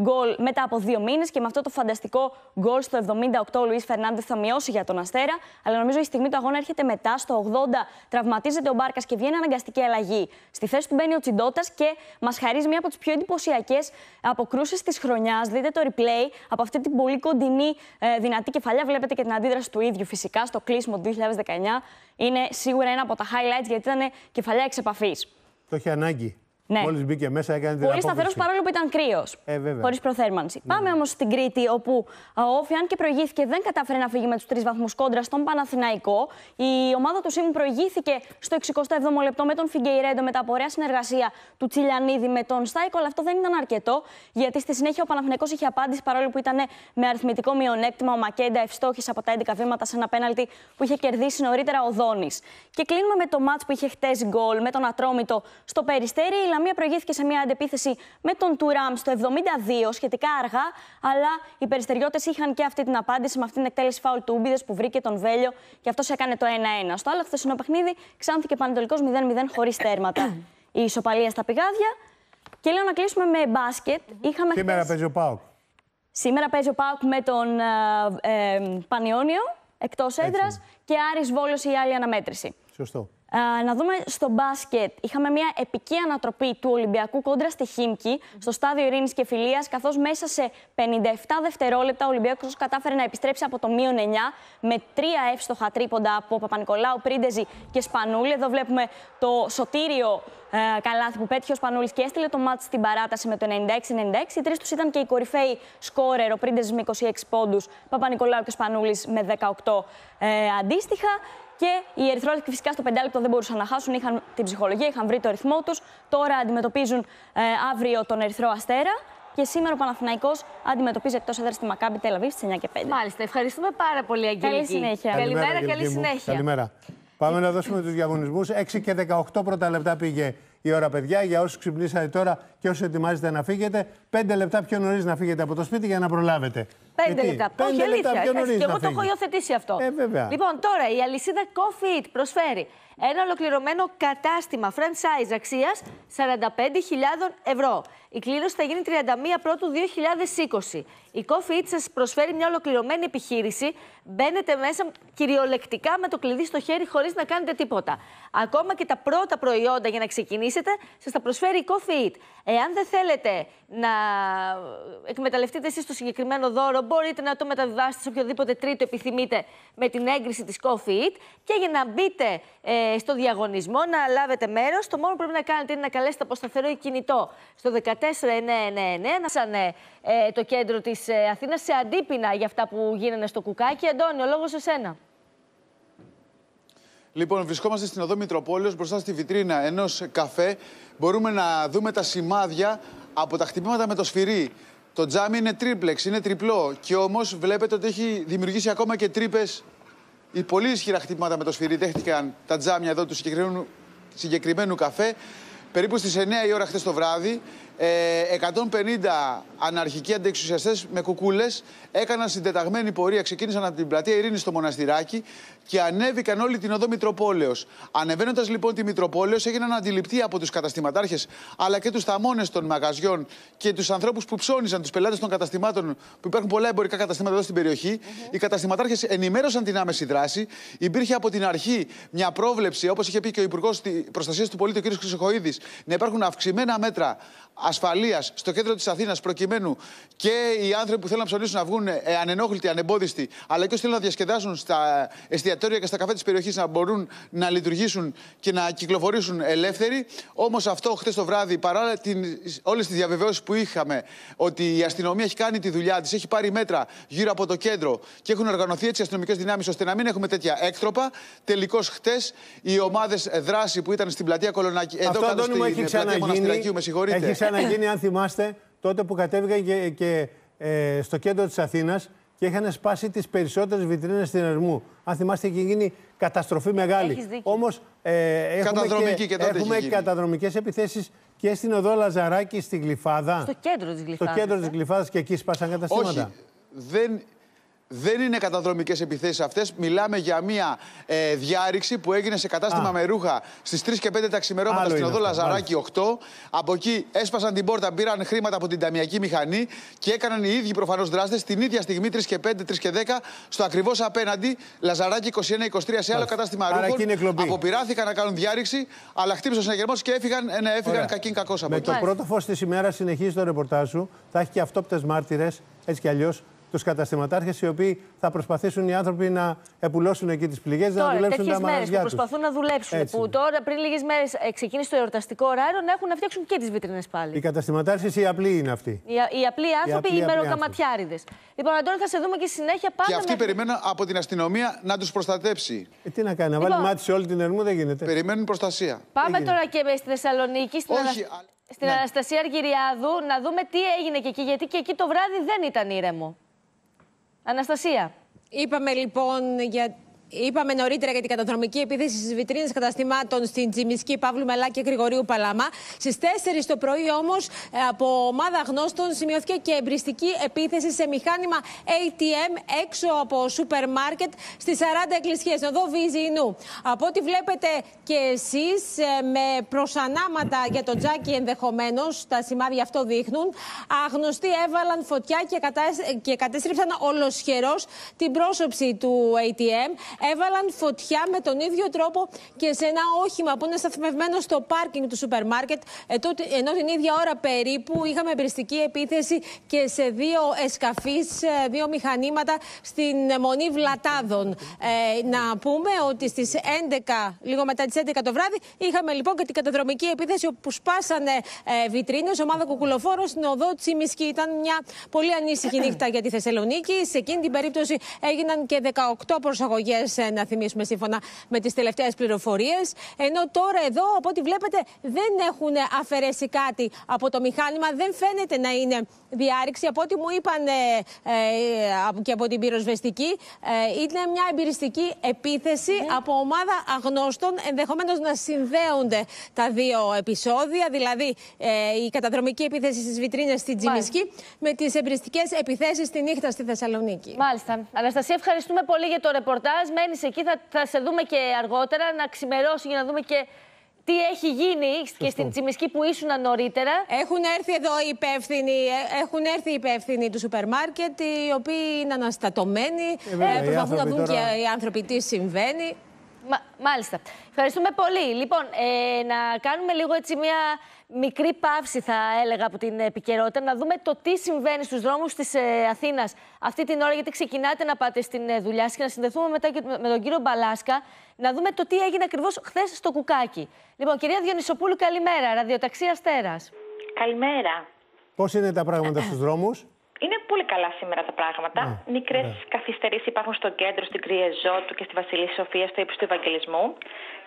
γκολ μετά από δύο μήνες. Και με αυτό το φανταστικό γκολ στο εβδομήντα οκτώ ο Λουίς Φερνάνδες θα μειώσει για τον Αστέρα. Αλλά νομίζω η στιγμή του αγώνα έρχεται μετά. Στο ογδόντα τραυματίζεται ο Μπάρκας και βγαίνει αναγκαστική αλλαγή. Στη θέση του μπαίνει ο Τσιντότας και μας χαρίζει μία από τις πιο εντυπωσιακές αποκρούσεις της χρονιάς. Δείτε το replay από αυτή την πολύ κοντινή δυνατή κεφαλιά. Βλέπετε και την αντίδραση του ίδιου φυσικά στο κλείσιμο του δύο χιλιάδες δεκαεννιά. Είναι σίγουρα ένα από τα highlights γιατί ήταν κεφαλιά εξ επαφής. Το είχε ανάγκη. Ναι. Μόλις μπήκε μέσα, έκανε την απόκριση. Πολύ σταθερός παρόλο που ήταν κρύος. Ε, Χωρίς προθέρμανση. Ναι. Πάμε όμως στην Κρήτη, όπου ο Όφη, αν και προηγήθηκε, δεν κατάφερε να φύγει με τους τρεις βαθμούς κόντρα στον Παναθηναϊκό. Η ομάδα του Σίμου προηγήθηκε στο εξηκοστό έβδομο λεπτό με τον Φιγκεϊρέντο μετά από ωραία συνεργασία του Τσιλιανίδη με τον Στάικο. Αλλά αυτό δεν ήταν αρκετό, γιατί στη συνέχεια ο Παναθηναϊκός είχε απάντηση παρόλο που ήταν με αριθμητικό μειονέκτημα. Ο Μακέντα ευστόχησε από τα έντεκα βήματα σε ένα πέναλτι που είχε κερδίσει νωρίτερα ο Δόνης. Και κλείνουμε με το μάτς που είχε χτες γκολ με τον Ατρόμητο στο Περιστέρι. Η Λαμία προηγήθηκε σε μια αντεπίθεση με τον Τουράμ στο εβδομήντα δύο, σχετικά αργά, αλλά οι περιστεριώτες είχαν και αυτή την απάντηση με αυτήν την εκτέλεση φάουλ του Ούμπιδες που βρήκε τον Βέλιο και αυτός έκανε το ένα ένα. Στο άλλο χθεσινό παιχνίδι, Ξάνθη και Πανετολικός μηδέν μηδέν χωρίς τέρματα. Η ισοπαλία στα πηγάδια. Και λέω να κλείσουμε με μπάσκετ. Είχαμε Σήμερα χθες... παίζει ο ΠΑΟΚ. Σήμερα παίζει ο ΠΑΟΚ με τον ε, ε, Πανιόνιο, εκτός έδρας, και Άρης Βόλος η άλλη αναμέτρηση. Σωστό. Uh, να δούμε στο μπάσκετ. Είχαμε μια επική ανατροπή του Ολυμπιακού κόντρα στη Χίμκι, στο στάδιο Ειρήνης και Φιλίας, καθώς μέσα σε πενήντα επτά δευτερόλεπτα ο Ολυμπιακός κατάφερε να επιστρέψει από το μείον εννιά με τρία εύστοχα τρίποντα από Παπα-Νικολάου, Πρίντεζη και Σπανούλη. Εδώ βλέπουμε το σωτήριο uh, καλάθι που πέτυχε ο Σπανούλης και έστειλε το μάτς στην παράταση με το ενενήντα έξι ενενήντα έξι. Οι τρεις τους ήταν και οι κορυφαίοι σκόρερ, ο Πρίντεζης με είκοσι έξι πόντους, Παπα-Νικολάου και Σπανούλης με δεκαοκτώ uh, αντίστοιχα. Και οι Ερυθρόλευκοι φυσικά στο πεντάλεπτο δεν μπορούσαν να χάσουν, είχαν την ψυχολογία, είχαν βρει το ρυθμό τους. Τώρα αντιμετωπίζουν ε, αύριο τον Ερυθρό Αστέρα. Και σήμερα ο Παναθηναϊκός αντιμετωπίζει εκτός έδρας τη Μακάμπη Τελ Αβίβ στις εννιά και πέντε. Μάλιστα. Ευχαριστούμε πάρα πολύ, Αγγελική. Καλή συνέχεια. Καλημέρα, Καλημέρα καλή συνέχεια. Καλημέρα. Πάμε να δώσουμε τους διαγωνισμούς. έξι και δεκαοκτώ πρώτα λεπτά πήγε η ώρα, παιδιά. Για όσους ξυπνήσατε τώρα και όσους ετοιμάζετε να φύγετε, πέντε λεπτά πιο νωρίς να φύγετε από το σπίτι για να προλάβετε. πέντε λεπτά. πέντε Όχι, αλήθεια. Λεπτά πιο νωρίς. Και εγώ το έχω υιοθετήσει αυτό. Ε, βέβαια. Λοιπόν, τώρα η αλυσίδα Coffee Eat προσφέρει ένα ολοκληρωμένο κατάστημα franchise αξίας σαράντα πέντε χιλιάδες ευρώ. Η κλήρωση θα γίνει τριάντα μία Πρώτου δύο χιλιάδες είκοσι. Η Coffee Eat σας προσφέρει μια ολοκληρωμένη επιχείρηση. Μπαίνετε μέσα κυριολεκτικά με το κλειδί στο χέρι, χωρίς να κάνετε τίποτα. Ακόμα και τα πρώτα προϊόντα για να ξεκινήσετε, σας τα προσφέρει η Coffee Eat. Εάν δεν θέλετε να εκμεταλλευτείτε εσείς το συγκεκριμένο δώρο, μπορείτε να το μεταβιβάσετε σε οποιοδήποτε τρίτο επιθυμείτε με την έγκριση της Coffee Eat. Και για να μπείτε ε, στο διαγωνισμό, να λάβετε μέρος, το μόνο που πρέπει να κάνετε είναι να καλέσετε από σταθερό ή κινητό στο δεκατέσσερα εννιακόσια ενενήντα εννέα, να σαν ε, ε, το κέντρο της ε, Αθήνας σε αντίπεινα για αυτά που γίνανε στο κουκάκι. Αντώνη, ο λόγος σε σένα. Λοιπόν, βρισκόμαστε στην οδό Μητροπόλεως, μπροστά στη βιτρίνα ενός καφέ. Μπορούμε να δούμε τα σημάδια από τα χτυπήματα με το σφυρί. Το τζάμι είναι τρίπλεξ, είναι τριπλό. Και όμως βλέπετε ότι έχει δημιουργήσει ακόμα και τρύπες. Οι πολύ ισχυρά χτυπήματα με το σφυρί δέχτηκαν τα τζάμια εδώ του συγκεκριμένου, συγκεκριμένου καφέ. Περίπου στις εννέα η ώρα χτες το βράδυ, εκατόν πενήντα αναρχικοί αντιεξουσιαστές με κουκούλες έκαναν συντεταγμένη πορεία, ξεκίνησαν από την πλατεία Ειρήνης στο Μοναστηράκι και ανέβηκαν όλη την οδό Μητροπόλεως. Ανεβαίνοντας λοιπόν τη Μητροπόλεως, έγιναν αντιληπτοί από τους καταστηματάρχες αλλά και τους θαμώνες των μαγαζιών και τους ανθρώπους που ψώνισαν, τους πελάτες των καταστημάτων, που υπάρχουν πολλά εμπορικά καταστήματα εδώ στην περιοχή. Mm-hmm. Οι καταστηματάρχες ενημέρωσαν την άμεση δράση. Υπήρχε από την αρχή μια πρόβλεψη, όπως είχε πει και ο Υπουργός Προστασίας του Πολίτη, ο κ. Χρυσοχοΐδης, να υπάρχουν αυξημένα μέτρα ασφαλείας στο κέντρο της Αθήνας, προκειμένου και οι άνθρωποι που θέλουν να ψωνίσουν να βγουν ε, ανενόχλητοι, ανεμπόδιστοι, αλλά και όσοι θέλουν να διασκεδάσουν στα εστιατόρια και στα καφέ της περιοχής να μπορούν να λειτουργήσουν και να κυκλοφορήσουν ελεύθεροι. Όμως αυτό χτες το βράδυ, παρά την, όλες τις διαβεβαιώσεις που είχαμε ότι η αστυνομία έχει κάνει τη δουλειά της, έχει πάρει μέτρα γύρω από το κέντρο και έχουν οργανωθεί έτσι οι αστυνομικές δυνάμεις ώστε να μην έχουμε τέτοια έκτροπα, τελικώς χτες οι ομάδες δράση που ήταν στην πλατεία Κολονάκη, εδώ κάτω στην πλατεία Μοναστηρακίου, με συγχωρείτε. Να γίνει, αν θυμάστε, τότε που κατέβηκαν και, και ε, στο κέντρο της Αθήνας και είχαν σπάσει τις περισσότερες βιτρίνες στην Ερμού. Αν θυμάστε, είχε γίνει καταστροφή μεγάλη. Όμως ε, έχουμε, και, και έχουμε καταδρομικές επιθέσεις και στην οδό Λαζαράκη, στην Γλυφάδα. Στο κέντρο της Γλυφάδας. Στο κέντρο της Γλυφάδας, και εκεί σπάσαν καταστήματα. Όχι, δεν... Δεν είναι καταδρομικές επιθέσεις αυτές. Μιλάμε για μια ε, διάρρηξη που έγινε σε κατάστημα Α. με ρούχα στις τρεις και πέντε τα ξημερώματα στην οδό Λαζαράκη οκτώ. Από εκεί έσπασαν την πόρτα, πήραν χρήματα από την ταμιακή μηχανή και έκαναν οι ίδιοι προφανώς δράστες την ίδια στιγμή τρεις και πέντε, τρεις και δέκα στο ακριβώς απέναντι Λαζαράκη είκοσι ένα είκοσι τρία σε άλλο Ά. κατάστημα ρούχων. Αποπειράθηκαν να κάνουν διάρρηξη, αλλά χτύπησε ο συναγερμός και έφυγαν, ε, ναι, έφυγαν κακήν κακώς από εκεί. Με το πρώτο φως της ημέρας, συνεχίζει το ρεπορτάζ σου, θα έχει και αυτόπτες μάρτυρες, έτσι κι αλλιώς. Τους καταστηματάρχες, οι οποίοι θα προσπαθήσουν οι άνθρωποι να επουλώσουν εκεί τις πληγές, να δουλέψουν τα μαγαζιά τους. Που προσπαθούν να δουλέψουν. Έτσι. Που τώρα, πριν λίγες μέρες, ξεκίνησε το εορταστικό ωράριο, να έχουν να φτιάξουν και τις βιτρίνες πάλι. Οι καταστηματάρχες, οι απλοί είναι αυτοί. Οι, οι απλοί άνθρωποι, οι, οι ημεροκαματιάριδες. Λοιπόν, Αντώνη, θα σε δούμε και συνέχεια πάντα. Και αυτοί μέχρι... περιμένουν από την αστυνομία να τους προστατέψει. Ε, τι να κάνει, να βάλει λοιπόν... μάτι σε όλη την Ερμού, δεν γίνεται. Περιμένουν προστασία. Πάμε τώρα και στη Θεσσαλονίκη, στην Ελλάδα. Στην ναι. Αναστασία Αργυριάδου, να δούμε τι έγινε και εκεί, γιατί και εκεί το βράδυ δεν ήταν ήρεμο. Αναστασία. Είπαμε λοιπόν για... Είπαμε νωρίτερα για την καταδρομική επίθεση στις βιτρίνες καταστημάτων στην Τσιμισκή, Παύλου Μελά και Γρηγορίου Παλαμά. Στις τέσσερις το πρωί όμως, από ομάδα γνώστων, σημειώθηκε και εμπριστική επίθεση σε μηχάνημα έι τι εμ έξω από σούπερ μάρκετ στις σαράντα εκκλησίες, οδό Βυζινού. Από ό,τι βλέπετε και εσείς, με προσανάματα για τον τζάκι ενδεχομένως, τα σημάδια αυτό δείχνουν, άγνωστοι έβαλαν φωτιά και, κατα... και κατέστρεψαν ολοσχερός την πρόσωψη του έι τι εμ. Έβαλαν φωτιά με τον ίδιο τρόπο και σε ένα όχημα που είναι σταθμευμένο στο πάρκινγκ του σούπερ μάρκετ, ενώ την ίδια ώρα περίπου είχαμε εμπριστική επίθεση και σε δύο εσκαφείς, δύο μηχανήματα στην Μονή Βλατάδων. Ε, να πούμε ότι στις έντεκα, λίγο μετά τις έντεκα το βράδυ, είχαμε λοιπόν και την καταδρομική επίθεση όπου σπάσανε ε, βιτρίνες, ομάδα κουκουλοφόρων στην οδό Τσιμισκή. Ήταν μια πολύ ανήσυχη νύχτα για τη Θεσσαλονίκη. Σε εκείνη την περίπτωση έγιναν και δεκαοκτώ προσαγωγές. Να θυμίσουμε σύμφωνα με τις τελευταίες πληροφορίες. Ενώ τώρα εδώ, από ό,τι βλέπετε, δεν έχουν αφαιρέσει κάτι από το μηχάνημα. Δεν φαίνεται να είναι διάρρηξη. Από ό,τι μου είπαν ε, ε, και από την πυροσβεστική, ε, είναι μια εμπειριστική επίθεση mm. από ομάδα αγνώστων. Ενδεχομένως να συνδέονται τα δύο επεισόδια, δηλαδή ε, η καταδρομική επίθεση στις βιτρίνες στην Τσιμισκή με τις εμπειριστικές επιθέσεις τη νύχτα στη Θεσσαλονίκη. Μάλιστα. Αναστασία, ευχαριστούμε πολύ για το ρεπορτάζ. Μένεις εκεί, θα, θα σε δούμε και αργότερα να ξημερώσει για να δούμε και τι έχει γίνει και στην Τσιμισκή που ήσουν νωρίτερα. Έχουν έρθει εδώ οι υπεύθυνοι, έχουν έρθει οι υπεύθυνοι του σούπερ μάρκετ, οι οποίοι είναι αναστατωμένοι. Ε, βέβαια, ε, προσπαθούν να δουν τώρα... και οι άνθρωποι τι συμβαίνει. Μα, μάλιστα. Ευχαριστούμε πολύ. Λοιπόν, ε, να κάνουμε λίγο έτσι μια μικρή παύση, θα έλεγα, από την επικαιρότητα. Να δούμε το τι συμβαίνει στους δρόμους της ε, Αθήνας αυτή την ώρα, γιατί ξεκινάτε να πάτε στην ε, δουλειά σας, και να συνδεθούμε μετά και με τον κύριο Μπαλάσκα, να δούμε το τι έγινε ακριβώς χθες στο Κουκάκι. Λοιπόν, κυρία Διονυσοπούλου, καλημέρα. Ραδιοταξία Αστέρας. Καλημέρα. Πώς είναι τα πράγματα στους δρόμους? Είναι πολύ καλά σήμερα τα πράγματα. Yeah, Μικρές yeah. καθυστερήσεις υπάρχουν στο κέντρο, στην Κριεζότου και στη Βασιλή Σοφία, στο ύψος του Ευαγγελισμού,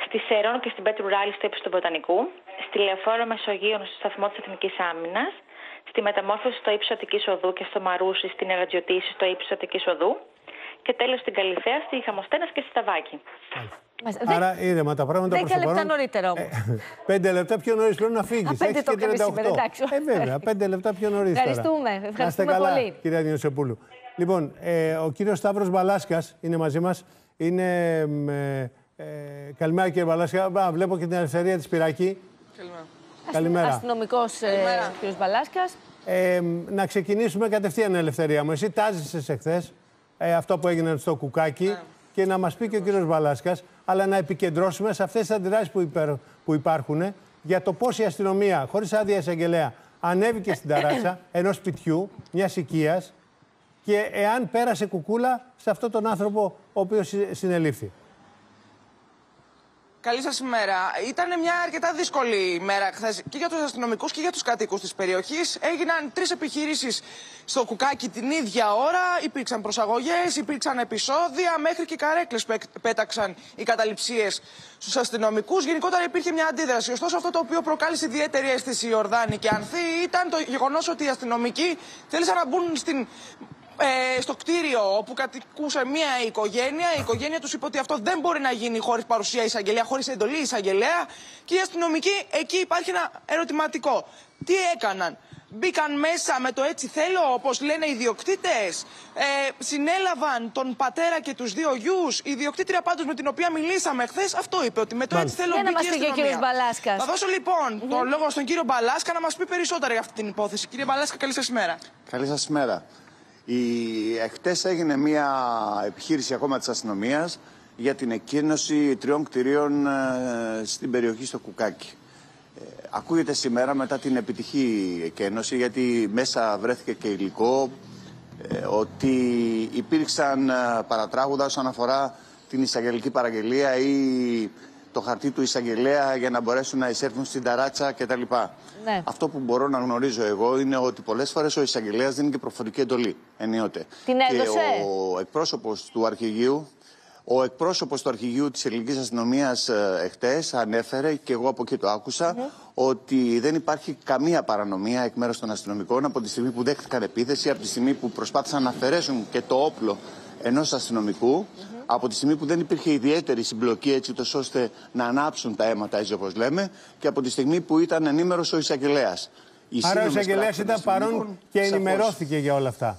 στη Σερών και στην Πέτρου Ράλη, στο ύψος του Βοτανικού, στη Λεωφόρο Μεσογείων, στο σταθμό της Εθνικής Άμυνας, στη Μεταμόρφωση, στο ύψος Αττικής Οδού και στο Μαρούσι, στην Ερατζιωτήση, στο ύψος Αττικής Οδού, και τέλος στην Καλυθέα, στη Χαμοστένας και στη Σταβάκη. Yeah. Άρα ήρεμα τα πράγματα προς το παρόν. δέκα λεπτά νωρίτερα όμως. πέντε λεπτά πιο νωρίς πρέπει να φύγεις. έξι το κάνεις σήμερα, εντάξει. Ε, βέβαια, πέντε λεπτά πιο νωρίς. Ευχαριστούμε, ευχαριστούμε καλά, πολύ. Κυρία Διονυσοπούλου. Λοιπόν, ε, ο κύριος Σταύρος Μπαλάσκας είναι μαζί μας. Είναι, ε, ε, καλημέρα κύριε Μπαλάσκα. Α, βλέπω και την ελευθερία της Πυράκη. Καλημέρα. Καλημέρα. Αστυνομικός ε, κύριος Μπαλάσκας. Ε, ε, να ξεκινήσουμε κατευθείαν, ελευθερία μου. Εσύ τάζησες εχθές ε, αυτό που έγινε στο Κουκάκι. Ναι. Και να μας πει και ο κύριος Μπαλάσκας, αλλά να επικεντρώσουμε σε αυτές τις αντιδράσεις που, υπερ... που υπάρχουν για το πώς η αστυνομία, χωρίς άδεια εισαγγελέα, ανέβηκε στην ταράτσα ενός σπιτιού, μιας οικίας, και εάν πέρασε κουκούλα σε αυτόν τον άνθρωπο ο οποίος συνελήφθη. Καλή σας ημέρα. Ήταν μια αρκετά δύσκολη ημέρα χθες και για τους αστυνομικούς και για τους κατοίκους της περιοχής. Έγιναν τρεις επιχειρήσεις στο Κουκάκι την ίδια ώρα. Υπήρξαν προσαγωγές, υπήρξαν επεισόδια, μέχρι και καρέκλες πέταξαν οι καταληψίες στους αστυνομικούς. Γενικότερα υπήρχε μια αντίδραση. Ωστόσο, αυτό το οποίο προκάλεσε ιδιαίτερη αίσθηση Ιορδάνη και Ανθή ήταν το γεγονός ότι οι αστυνομικοί θέλησαν να μπουν στην... Ε, στο κτίριο όπου κατοικούσε μία οικογένεια. Η οικογένεια τους είπε ότι αυτό δεν μπορεί να γίνει χωρίς παρουσία εισαγγελέα, χωρίς εντολή εισαγγελέα. Και οι αστυνομικοί, εκεί υπάρχει ένα ερωτηματικό. Τι έκαναν? Μπήκαν μέσα με το έτσι θέλω, όπως λένε οι ιδιοκτήτες. Ε, συνέλαβαν τον πατέρα και τους δύο γιους. Η ιδιοκτήτρια πάντως με την οποία μιλήσαμε χθες, αυτό είπε, ότι με το έτσι θέλω μπήκε η αστυνομία. Θα δώσω λοιπόν mm-hmm. τον λόγο στον κύριο Μπαλάσκα να μας πει περισσότερα για αυτή την υπόθεση. Κύριε Μπαλάσκα, καλή σας ημέρα. Καλή σας ημέρα. Εχτες έγινε μια επιχείρηση ακόμα της αστυνομίας για την εκκίνηση τριών κτηρίων ε, στην περιοχή στο Κουκάκι. Ε, ακούγεται σήμερα μετά την επιτυχή εκκένωση, γιατί μέσα βρέθηκε και υλικό, ε, ότι υπήρξαν ε, παρατράγουδα όσον αφορά την εισαγγελική παραγγελία ή το χαρτί του εισαγγελέα για να μπορέσουν να εισέλθουν στην ταράτσα κτλ. Ναι. Αυτό που μπορώ να γνωρίζω εγώ είναι ότι πολλές φορές ο εισαγγελέας δίνει και προφορική εντολή. Ενίοτε. Την έδωσε. Και ο εκπρόσωπος του αρχηγείου, ο εκπρόσωπος του αρχηγείου της ελληνικής αστυνομίας εχθές ανέφερε, και εγώ από εκεί το άκουσα, mm-hmm. ότι δεν υπάρχει καμία παρανομία εκ μέρους των αστυνομικών από τη στιγμή που δέχτηκαν επίθεση, από τη στιγμή που προσπάθησαν να αφαιρέσουν και το όπλο ενός αστυνομικού. Mm-hmm. Από τη στιγμή που δεν υπήρχε ιδιαίτερη συμπλοκή, έτσι ώστε να ανάψουν τα αίματα, έτσι όπως λέμε, και από τη στιγμή που ήταν ενήμερος ο εισαγγελέας. Άρα ο εισαγγελέας ήταν παρόν και ενημερώθηκε σαφώς για όλα αυτά.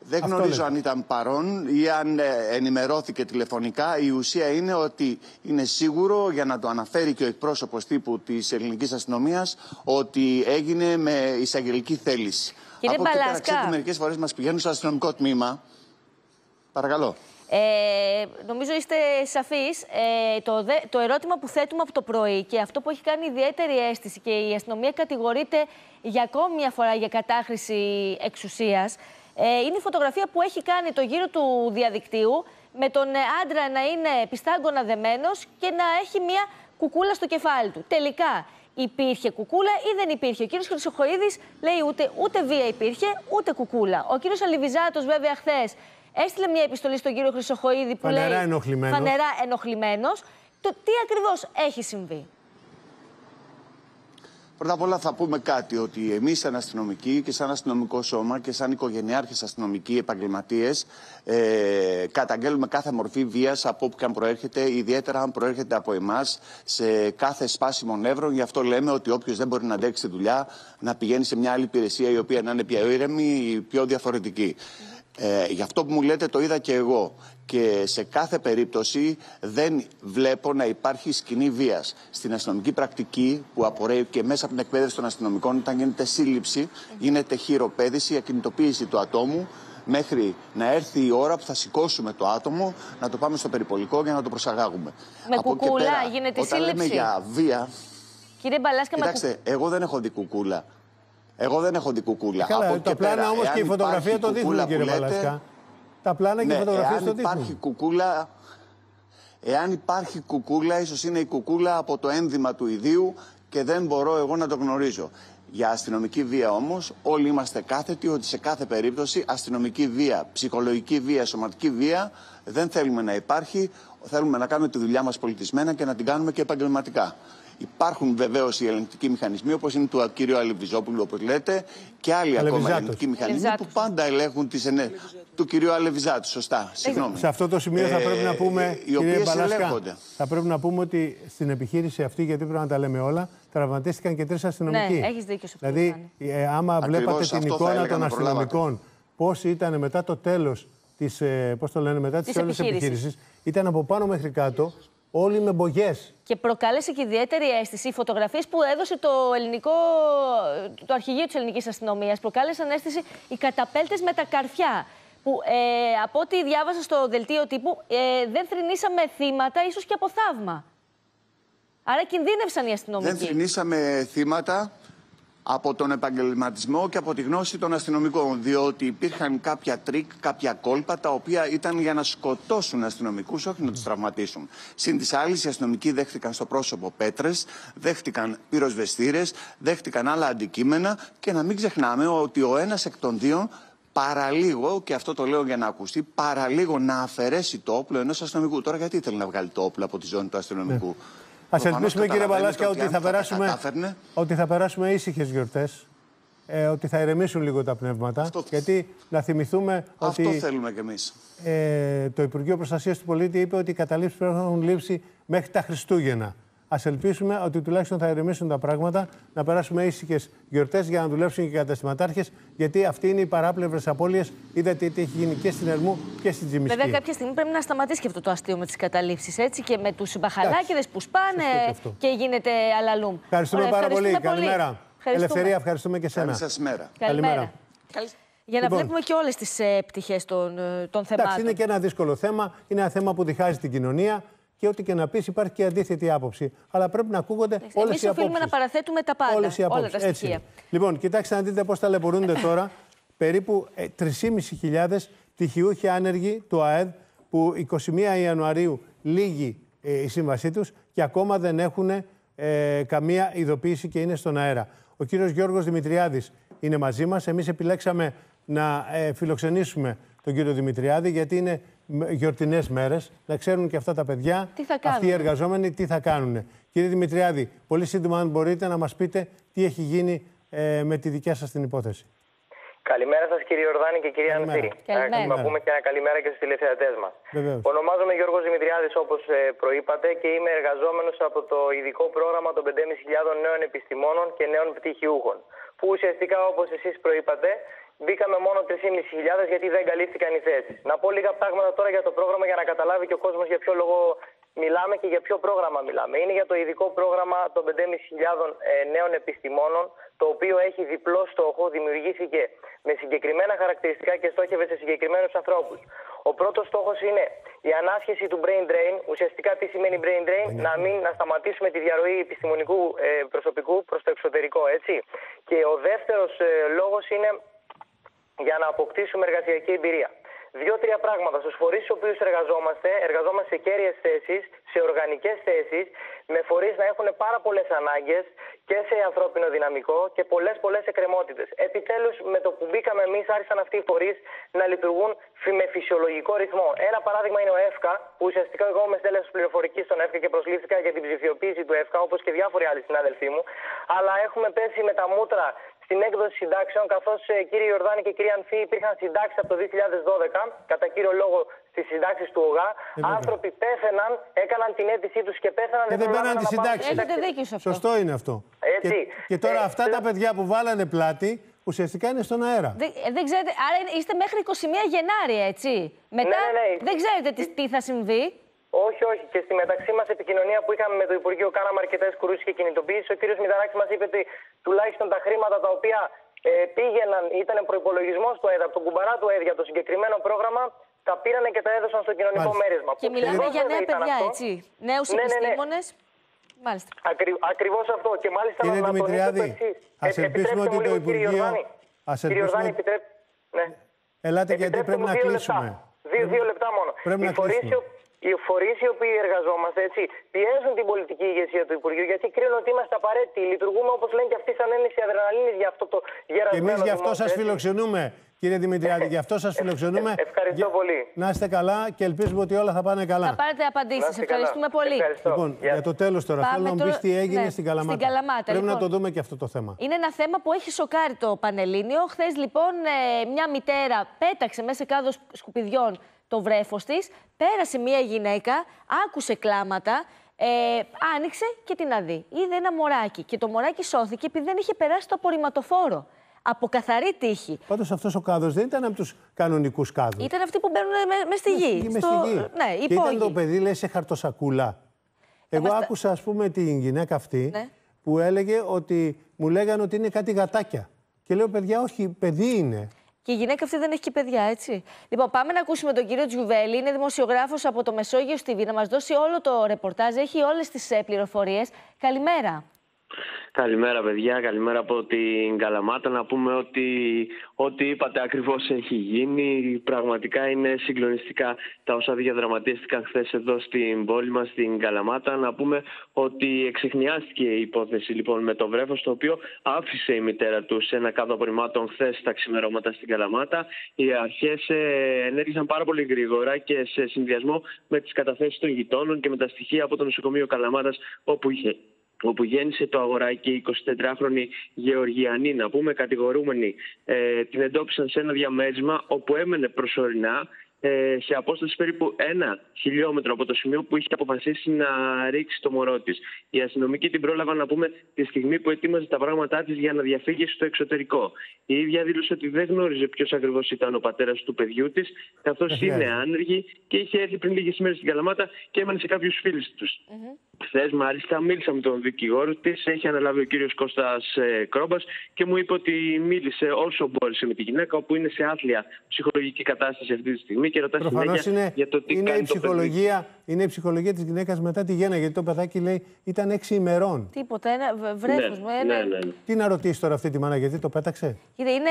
Δεν Αυτό γνωρίζω λέει. αν ήταν παρόν ή αν ενημερώθηκε τηλεφωνικά. Η ουσία είναι ότι είναι σίγουρο, για να το αναφέρει και ο εκπρόσωπος τύπου της ελληνικής αστυνομίας, ότι έγινε με εισαγγελική θέληση. Κύριε Μπαλάσκα. Από εκεί πέρα, ξέρετε, μερικές φορές μας πηγαίνουν στο αστυνομικό τμήμα. Παρακαλώ. Ε, νομίζω είστε σαφείς. Ε, το, δε, το ερώτημα που θέτουμε από το πρωί και αυτό που έχει κάνει ιδιαίτερη αίσθηση, και η αστυνομία κατηγορείται για ακόμη μια φορά για κατάχρηση εξουσίας, ε, είναι η φωτογραφία που έχει κάνει το γύρο του διαδικτύου με τον άντρα να είναι πιστάγκωνα δεμένος και να έχει μια κουκούλα στο κεφάλι του. Τελικά, υπήρχε κουκούλα ή δεν υπήρχε? Ο κύριος Χρυσοχοΐδης λέει ούτε, ούτε βία υπήρχε, ούτε κουκούλα. Ο κύριος Αλιβιζάτος, βέβαια, χθες έστειλε μια επιστολή στον κύριο Χρυσοχοΐδη που φανερά λέει ενοχλημένος. φανερά ενοχλημένος. Το τι ακριβώς έχει συμβεί? Πρώτα απ' όλα θα πούμε κάτι, ότι εμείς σαν αστυνομικοί και σαν αστυνομικό σώμα και σαν οικογενειάρχες αστυνομικοί, επαγγελματίες, ε, καταγγέλουμε κάθε μορφή βίας από όπου και αν προέρχεται, ιδιαίτερα αν προέρχεται από εμάς, σε κάθε σπάσιμο νεύρων. Γι' αυτό λέμε ότι όποιος δεν μπορεί να αντέξει τη δουλειά, να πηγαίνει σε μια άλλη υπηρεσία η οποία να είναι πιο ήρεμη ή πιο διαφορετική. Ε, γι' αυτό που μου λέτε το είδα και εγώ. Και σε κάθε περίπτωση δεν βλέπω να υπάρχει σκηνή βίας. Στην αστυνομική πρακτική που απορρέει και μέσα από την εκπαίδευση των αστυνομικών, όταν γίνεται σύλληψη, γίνεται χειροπέδηση, ακινητοποίηση του ατόμου, μέχρι να έρθει η ώρα που θα σηκώσουμε το άτομο, να το πάμε στο περιπολικό για να το προσαγάγουμε. Με από κουκούλα πέρα, γίνεται όταν σύλληψη. Λέμε για βία. Κύριε Μπαλάσκα, κοιτάξτε, με... εγώ δεν έχω δει κουκούλα. Εγώ δεν έχω δει κουκούλα. Ε, καλά, από τα πλάνα πέρα, όμως και η φωτογραφία το δείχνουν, κύριε Μπαλάσκα. Τα πλάνα και ναι, οι φωτογραφίες το δείχνουν. Κουκούλα, εάν υπάρχει κουκούλα, ίσως είναι η κουκούλα από το ένδυμα του ιδίου και δεν μπορώ εγώ να το γνωρίζω. Για αστυνομική βία όμως, όλοι είμαστε κάθετοι ότι σε κάθε περίπτωση αστυνομική βία, ψυχολογική βία, σωματική βία δεν θέλουμε να υπάρχει. Θέλουμε να κάνουμε τη δουλειά μας πολιτισμένα και να την κάνουμε και επαγγελματικά. Υπάρχουν βεβαίως οι ελεγκτικοί μηχανισμοί, όπως είναι του κύριου Αλιβιζόπουλου, όπως λέτε, και άλλοι Αλιβιζάτος. ακόμα ελεγκτικοί μηχανισμοί Αλιβιζάτος. που πάντα ελέγχουν τις ενέργειες. Του κυρίου Αλιβιζάτου, σωστά. Συγγνώμη. Σε αυτό το σημείο θα πρέπει να πούμε, ε, κύριε Μπαλάσκα, θα πρέπει να πούμε ότι στην επιχείρηση αυτή, γιατί πρέπει να τα λέμε όλα, τραυματίστηκαν και τρεις αστυνομικοί. Ναι, έχεις δίκιο σε αυτό. Δηλαδή, ε, άμα Ακριβώς βλέπατε την εικόνα των αστυνομικών, πώς ήταν μετά το τέλος της επιχείρησης, ήταν από πάνω μέχρι κάτω. Όλοι με μπογιές. Και προκάλεσε και ιδιαίτερη αίσθηση. Οι φωτογραφίες που έδωσε το, ελληνικό, το αρχηγείο της ελληνικής αστυνομίας προκάλεσαν αίσθηση οι καταπέλτες με τα καρφιά. Που ε, από ό,τι διάβασα στο δελτίο τύπου, ε, δεν θρηνήσαμε θύματα, ίσως και από θαύμα. Άρα κινδύνευσαν οι αστυνομικοί. Δεν θρηνήσαμε θύματα από τον επαγγελματισμό και από τη γνώση των αστυνομικών. Διότι υπήρχαν κάποια τρίκ, κάποια κόλπα, τα οποία ήταν για να σκοτώσουν αστυνομικούς, όχι να τους τραυματίσουν. Συν της άλλης, οι αστυνομικοί δέχτηκαν στο πρόσωπο πέτρες, δέχτηκαν πυροσβεστήρες, δέχτηκαν άλλα αντικείμενα. Και να μην ξεχνάμε ότι ο ένας εκ των δύο, παραλίγο, και αυτό το λέω για να ακουστεί, παραλίγο να αφαιρέσει το όπλο ενός αστυνομικού. Τώρα, γιατί ήθελε να βγάλει το όπλο από τη ζώνη του αστυνομικού. Ας ελπίσουμε, κύριε Μπαλάσκα, ότι, ότι θα περάσουμε ήσυχες γιορτές, ε, ότι θα ηρεμήσουν λίγο τα πνεύματα. Αυτό... Γιατί να θυμηθούμε αυτό ότι. Αυτό θέλουμε κι εμείς. Ε, το Υπουργείο Προστασίας του Πολίτη είπε ότι οι καταλήψεις πρέπει να έχουν λήψει μέχρι τα Χριστούγεννα. Ας ελπίσουμε ότι τουλάχιστον θα ηρεμήσουν τα πράγματα, να περάσουμε ήσυχες γιορτές για να δουλέψουν και οι καταστηματάρχες. Γιατί αυτή είναι οι παράπλευρες απώλειες. Είδατε τι έχει γίνει και στην Ερμού και στην Τζιμισκή. Βέβαια, κάποια στιγμή πρέπει να σταματήσει και αυτό το αστείο με τις καταλήψεις, έτσι, και με τους μπαχαλάκηδες που σπάνε και, και γίνεται αλαλούμ. Ευχαριστούμε, Ωραία, ευχαριστούμε πάρα πολύ. πολύ. Καλημέρα. Ελευθερία, ευχαριστούμε και σένα. Καλή σας μέρα. Καλημέρα. Καλημέρα. Για να λοιπόν, βλέπουμε και όλες τις ε, πτυχές των, ε, των θεμάτων. Είναι και ένα δύσκολο θέμα. Είναι ένα θέμα που διχάζει την κοινωνία. Και ό,τι και να πεις, υπάρχει και αντίθετη άποψη. Αλλά πρέπει να ακούγονται όλες οι απόψεις. Εμείς οφείλουμε να παραθέτουμε τα πάντα, όλες οι όλα τα στοιχεία. Έτσι. Λοιπόν, κοιτάξτε να δείτε πώς ταλαιπωρούνται τώρα περίπου τρεις χιλιάδες πεντακόσιοι πτυχιούχοι άνεργοι του ΑΕΔ, που εικοστή πρώτη Ιανουαρίου λύγει ε, η σύμβασή τους και ακόμα δεν έχουν ε, καμία ειδοποίηση και είναι στον αέρα. Ο κύριος Γιώργος Δημητριάδης είναι μαζί μας. Εμείς επιλέξαμε να ε, φιλοξενήσουμε τον κύριο Δημητριάδη, γιατί είναι γιορτινές μέρες, να ξέρουν και αυτά τα παιδιά, αυτοί οι εργαζόμενοι, τι θα κάνουν. Κύριε Δημητριάδη, πολύ σύντομα, αν μπορείτε, να μας πείτε τι έχει γίνει ε, με τη δικιά σας την υπόθεση. Καλημέρα σας, κύριε Ιορδάνη και κυρία Ανθή. Να πούμε και ένα καλημέρα και στους τηλεθεατές μας. Βεβαίως. Ονομάζομαι Γιώργος Δημητριάδης, όπως προείπατε, και είμαι εργαζόμενος από το ειδικό πρόγραμμα των πεντέμισι χιλιάδων νέων επιστημόνων και νέων πτυχιούχων. Που ουσιαστικά, όπως εσείς προείπατε, μπήκαμε μόνο τρεις χιλιάδες πεντακόσιοι γιατί δεν καλύφθηκαν οι θέσεις. Να πω λίγα πράγματα τώρα για το πρόγραμμα για να καταλάβει και ο κόσμος για ποιο λόγο μιλάμε και για ποιο πρόγραμμα μιλάμε. Είναι για το ειδικό πρόγραμμα των πεντέμισι χιλιάδων νέων επιστημόνων, το οποίο έχει διπλό στόχο, δημιουργήθηκε με συγκεκριμένα χαρακτηριστικά και στόχευε σε συγκεκριμένους ανθρώπους. Ο πρώτος στόχος είναι η ανάσχεση του brain drain. Ουσιαστικά τι σημαίνει brain drain? Να μην να σταματήσουμε τη διαρροή επιστημονικού προσωπικού προς το εξωτερικό, έτσι. Και ο δεύτερος λόγος είναι για να αποκτήσουμε εργασιακή εμπειρία. Δύο-τρία πράγματα. Στους φορείς στους οποίους εργαζόμαστε, εργαζόμαστε σε κέρυες θέσεις, σε οργανικές θέσεις, με φορείς να έχουν πάρα πολλές ανάγκες και σε ανθρώπινο δυναμικό και πολλές πολλές εκκρεμότητες. Επιτέλους, με το που μπήκαμε εμείς, άρχισαν αυτοί οι φορείς να λειτουργούν με φυσιολογικό ρυθμό. Ένα παράδειγμα είναι ο ΕΦΚΑ, που ουσιαστικά εγώ είμαι στέλεχος πληροφορικής στον ΕΦΚΑ και προσλήφθηκα για την ψηφιοποίηση του ΕΦΚΑ, όπως και διάφοροι άλλοι συνάδελφοί μου. Αλλά έχουμε πέσει με τα μούτρα στην έκδοση συντάξεων, καθώς κύριε Ιορδάνη και κύριε Ανθή υπήρχαν συντάξεις από το δύο χιλιάδες δώδεκα, κατά κύριο λόγο στις συντάξεις του ΟΓΑ. Ε, Άνθρωποι πέθαναν, έκαναν την αίτησή τους και πέθαναν. Και δεν παίρναν τη συντάξη. Έχετε δίκιο σε αυτό. Σωστό είναι αυτό. Έτσι. Και, και τώρα ε, αυτά ε, τα παιδιά που βάλανε πλάτη ουσιαστικά είναι στον αέρα. Δεν, δεν ξέρετε, άρα είστε μέχρι είκοσι μία Γενάρη, έτσι. Μετά ναι, ναι, ναι. δεν ξέρετε τι, τι θα συμβεί. Όχι, όχι. Και στη μεταξύ μας επικοινωνία που είχαμε με το Υπουργείο, κάναμε αρκετές κρούσεις και κινητοποιήσεις. Ο κ. Μηταράκης μας είπε ότι τουλάχιστον τα χρήματα τα οποία ε, πήγαιναν, ήταν προϋπολογισμός του ΑΕΔ, από τον κουμπαρά του ΑΕΔ για το συγκεκριμένο πρόγραμμα, τα πήρανε και τα έδωσαν στο κοινωνικό Μάλιστα. μέρισμα. Και μιλάμε για νέα παιδιά, αυτό. έτσι. Νέους ναι, επιστήμονες. Ναι, ναι. Μάλιστα. Ακρι, ακριβώς αυτό. Και μάλιστα Κύριε να Δημητριάδη, ας ελπίσουμε ότι το Υπουργείο... Κύριε Ιορδάνη, επιτρέπετε. Ελάτε, γιατί πρέπει να κλείσουμε. Δύο λεπτά μόνο. Οι φορείς οι οποίοι εργαζόμαστε, έτσι, πιέζουν την πολιτική ηγεσία του Υπουργείου, γιατί κρίνουν ότι είμαστε απαραίτητοι. Λειτουργούμε, όπως λένε και αυτοί, σαν ένεση αδρεναλίνης για αυτό το γερασμένο. Και εμείς γι' αυτό σας φιλοξενούμε, κύριε Δημητριάδη. Γι' αυτό σας φιλοξενούμε. Ευχαριστώ πολύ. Να είστε καλά και ελπίζουμε ότι όλα θα πάνε καλά. Θα πάρετε απαντήσεις. Ευχαριστούμε πολύ. Ευχαριστώ. Λοιπόν, yeah. για το τέλος τώρα, Πάμε θέλω να μου πεις τι έγινε ναι, στην Καλαμάτα. Στην Καλαμάτα. Πρέπει λοιπόν, να το δούμε και αυτό το θέμα. Είναι ένα θέμα που έχει σοκάρει το Πανελλήνιο. Χθες, λοιπόν, μια μητέρα πέταξε μέσα σε κάδος σκουπιδιών το βρέφος της, πέρασε μία γυναίκα, άκουσε κλάματα, ε, άνοιξε και την αδεί. Είδε ένα μωράκι και το μωράκι σώθηκε επειδή δεν είχε περάσει το απορριμματοφόρο. Από καθαρή τύχη. Πάντως αυτός ο κάδος δεν ήταν από τους κανονικούς κάδους. Ήταν αυτοί που μπαίνουν μέσα στη γη. Μες στο... στη γη. Ναι, και ήταν το παιδί, λέει, σε χαρτοσακούλα. Εγώ Είμαστε... άκουσα, ας πούμε, την γυναίκα αυτή ναι. που έλεγε ότι μου λέγανε ότι είναι κάτι γατάκια. Και λέω, παιδιά, όχι, παιδί είναι. Και η γυναίκα αυτή δεν έχει και παιδιά, έτσι. Λοιπόν, πάμε να ακούσουμε τον κύριο Τζιουβέλη. Είναι δημοσιογράφος από το Μεσόγειος τι βι. Να μας δώσει όλο το ρεπορτάζ. Έχει όλες τις πληροφορίες. Καλημέρα. Καλημέρα, παιδιά. Καλημέρα από την Καλαμάτα. Να πούμε ότι ό,τι είπατε ακριβώς έχει γίνει. Πραγματικά είναι συγκλονιστικά τα όσα διαδραματίστηκαν χθες εδώ στην πόλη μας, στην Καλαμάτα. Να πούμε ότι εξεχνιάστηκε η υπόθεση λοιπόν με το βρέφος, το οποίο άφησε η μητέρα του σε ένα κάδο απορριμμάτων χθες τα ξημερώματα στην Καλαμάτα. Οι αρχές ενέργησαν πάρα πολύ γρήγορα και σε συνδυασμό με τις καταθέσεις των γειτόνων και με τα στοιχεία από το νοσοκομείο Καλαμάτας, όπου είχε. όπου γέννησε το αγοράκι, εικοσιτετράχρονη Γεωργιανή, να πούμε, κατηγορούμενη, ε, την εντόπισαν σε ένα διαμέρισμα όπου έμενε προσωρινά, ε, σε απόσταση περίπου ένα χιλιόμετρο από το σημείο που είχε αποφασίσει να ρίξει το μωρό της. Οι αστυνομικοί την πρόλαβαν, να πούμε, τη στιγμή που ετοίμαζε τα πράγματά της για να διαφύγει στο εξωτερικό. Η ίδια δήλωσε ότι δεν γνώριζε ποιος ακριβώς ήταν ο πατέρας του παιδιού της, καθώς είναι άνεργη και είχε έρθει πριν λίγες ημέρες στην Καλαμάτα και έμενε σε κάποιους φίλους τους. Χθες, μάλιστα, μίλησα με τον δικηγόρο της. Έχει αναλάβει ο κύριος Κώστας ε, Κρόμπας και μου είπε ότι μίλησε όσο μπόρεσε με τη γυναίκα, που είναι σε άθλια ψυχολογική κατάσταση αυτή τη στιγμή και ρωτά συνέχεια είναι, για το τι είναι κάνει η ψυχολογία, το παιδί. Είναι η ψυχολογία της γυναίκας μετά τη γέννα, γιατί το παιδάκι, λέει, ήταν έξι ημερών. Τίποτα, ένα βρέφος. Ναι, ένα... ναι, ναι, ναι. Τι να ρωτήσει τώρα αυτή τη μάνα, γιατί το πέταξε. Είναι, είναι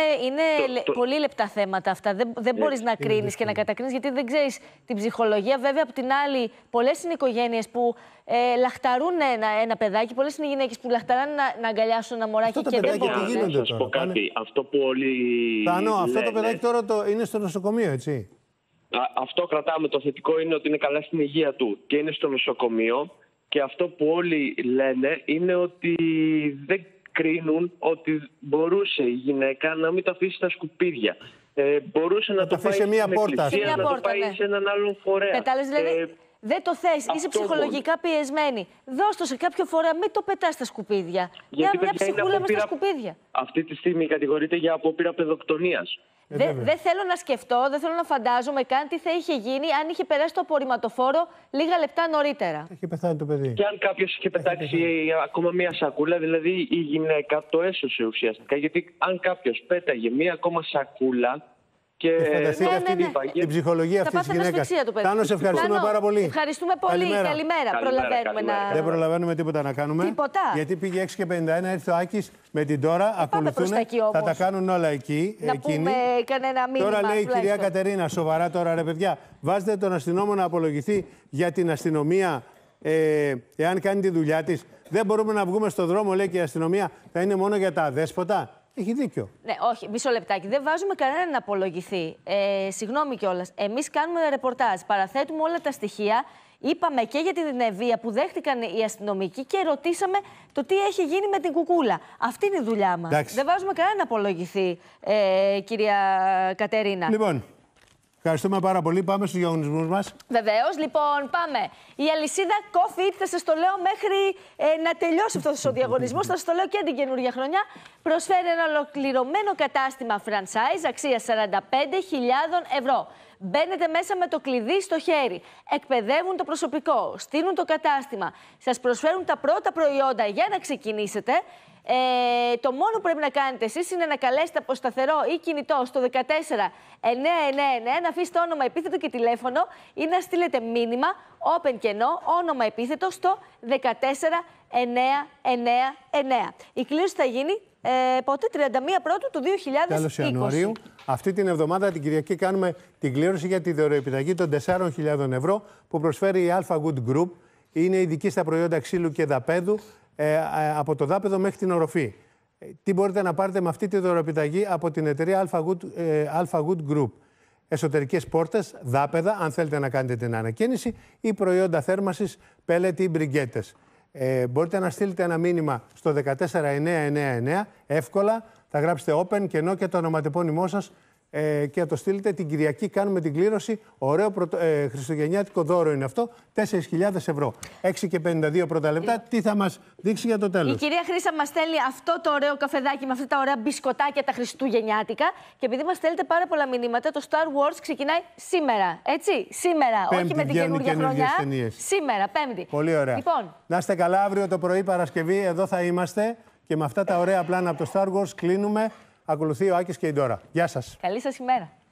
το, λε... το... πολύ λεπτά θέματα αυτά. Δεν, δεν yeah. μπορείς να κρίνεις και να κατακρίνεις, γιατί δεν ξέρεις την ψυχολογία. Βέβαια, απ' την άλλη, πολλές είναι οικογένειες που. Ε, λαχταρούν ένα, ένα παιδάκι. Πολλές είναι οι γυναίκες που λαχταράνε να, να αγκαλιάσουν ένα μωράκι και δεν μπορούν. Να σας πω κάτι. Αυτό που όλοι. Τανό, αυτό το παιδάκι τώρα το, είναι στο νοσοκομείο, έτσι. Α, αυτό κρατάμε. Το θετικό είναι ότι είναι καλά στην υγεία του και είναι στο νοσοκομείο. Και αυτό που όλοι λένε είναι ότι δεν κρίνουν ότι μπορούσε η γυναίκα να μην τα αφήσει στα σκουπίδια. Ε, μπορούσε να, να το πάει σε μια πόρτα, εκκλησία, σε μια πόρτα, να το πάει ναι. σε έναν άλλον φορέα. Πετάλες, δηλαδή. Ε, Δεν το θες, είσαι ψυχολογικά πιεσμένη. Δώσ' το σε κάποιο φορέα, μην το πετάς στα σκουπίδια. Γιατί μια ψυχούλα μες στα σκουπίδια. Αυτή τη στιγμή κατηγορείται για απόπειρα παιδοκτονίας. Ε, δεν δε θέλω να σκεφτώ, δεν θέλω να φαντάζομαι καν τι θα είχε γίνει αν είχε περάσει το απορριμματοφόρο λίγα λεπτά νωρίτερα. Είχε πεθάνει το παιδί. Και αν κάποιος είχε πετάξει ακόμα μία σακούλα, δηλαδή η γυναίκα το έσωσε ουσιαστικά. Γιατί αν κάποιος πέταγε μία ακόμα σακούλα. Και φανταστείτε ναι, αυτή ναι, ναι. την ψυχολογία αυτή τη γυναίκα. Τάνο, σε ευχαριστούμε Τάνο, πάρα πολύ. Ευχαριστούμε πολύ. Καλημέρα. Καλημέρα. Καλημέρα. Προλαβαίνουμε καλημέρα. Να... Δεν προλαβαίνουμε τίποτα να κάνουμε. Τίποτα. Γιατί πήγε έξι και πενήντα ένα, ήρθε ο Άκης με την Τώρα. Ακολουθούν. Θα τα κάνουν όλα εκεί. Να εκείνη. πούμε κανένα μήνυμα. Τώρα λέει η κυρία Κατερίνα, σοβαρά τώρα, ρε παιδιά, βάζετε τον αστυνόμο να απολογηθεί για την αστυνομία ε, εάν κάνει τη δουλειά τη. Δεν μπορούμε να βγούμε στον δρόμο, λέει, και η αστυνομία θα είναι μόνο για τα αδέσποτα. Έχει δίκιο. Ναι, όχι, μισό λεπτάκι. Δεν βάζουμε κανέναν να απολογηθεί. Ε, συγγνώμη κιόλας. Εμείς κάνουμε ρεπορτάζ. Παραθέτουμε όλα τα στοιχεία. Είπαμε και για την βία που δέχτηκαν οι αστυνομικοί και ρωτήσαμε το τι έχει γίνει με την κουκούλα. Αυτή είναι η δουλειά μας. Δεν βάζουμε κανέναν να απολογηθεί, ε, κυρία Κατερίνα. Λοιπόν. Ευχαριστούμε πάρα πολύ. Πάμε στους διαγωνισμούς μας. Βεβαίως. Λοιπόν, πάμε. Η αλυσίδα Coffee Eat, θα σας το λέω μέχρι ε, να τελειώσει αυτός ο διαγωνισμός. Θα σας το λέω και την καινούργια χρονιά. Προσφέρει ένα ολοκληρωμένο κατάστημα franchise αξίας σαράντα πέντε χιλιάδες ευρώ. Μπαίνετε μέσα με το κλειδί στο χέρι. Εκπαιδεύουν το προσωπικό. Στείλουν το κατάστημα. Σας προσφέρουν τα πρώτα προϊόντα για να ξεκινήσετε. Ε, το μόνο που πρέπει να κάνετε εσείς είναι να καλέσετε από σταθερό ή κινητό στο δεκατέσσερα εννιακόσια ενενήντα εννέα, να αφήσετε όνομα, επίθετο και τηλέφωνο ή να στείλετε μήνυμα, open κενό, όνομα, επίθετο στο δεκατέσσερα εννιακόσια ενενήντα εννέα. Η κλήρωση θα γίνει ε, πότε, τριάντα μία Πρώτου του δύο χιλιάδες είκοσι. Τέλος Ιανουαρίου. Αυτή την εβδομάδα, την Κυριακή, κάνουμε την κλήρωση για τη δωρεοεπιταγή των τεσσάρων χιλιάδων ευρώ που προσφέρει η Alpha Wood Group. Είναι ειδική στα προϊόντα ξύλου και δαπέδου. Ε, από το δάπεδο μέχρι την οροφή. Ε, τι μπορείτε να πάρετε με αυτή τη δωρεοεπιταγή από την εταιρεία Alpha Wood, ε, Alpha Wood Group. Εσωτερικές πόρτες, δάπεδα, αν θέλετε να κάνετε την ανακαίνιση, ή προϊόντα θέρμασης, πέλετ ή μπριγκέτες. Ε, μπορείτε να στείλετε ένα μήνυμα στο δεκατέσσερα εννιακόσια ενενήντα εννέα, εύκολα. Θα γράψετε open, κενό και το ονοματεπώνυμό σας ε, και θα το στείλετε. Την Κυριακή κάνουμε την κλήρωση. Ωραίο πρωτο, ε, χριστουγεννιάτικο δώρο είναι αυτό. τέσσερις χιλιάδες ευρώ. έξι και πενήντα δύο πρώτα λεπτά. Τι θα μας δείξει για το τέλος. Η κυρία Χρύσα μας στέλνει αυτό το ωραίο καφεδάκι με αυτά τα ωραία μπισκοτάκια τα χριστουγεννιάτικα. Και επειδή μας στέλνετε πάρα πολλά μηνύματα, το Star Wars ξεκινάει σήμερα. Έτσι, σήμερα. Πέμπτη, όχι με την καινούργια χρονιά. Σήμερα, Πέμπτη. Πολύ ωραία. Λοιπόν. Να είστε καλά, αύριο το πρωί Παρασκευή, εδώ θα είμαστε. Και με αυτά τα ωραία πλάνα από το Star Wars κλείνουμε. Ακολουθεί ο Άκης και η Ντόρα. Γεια σας. Καλή σας ημέρα.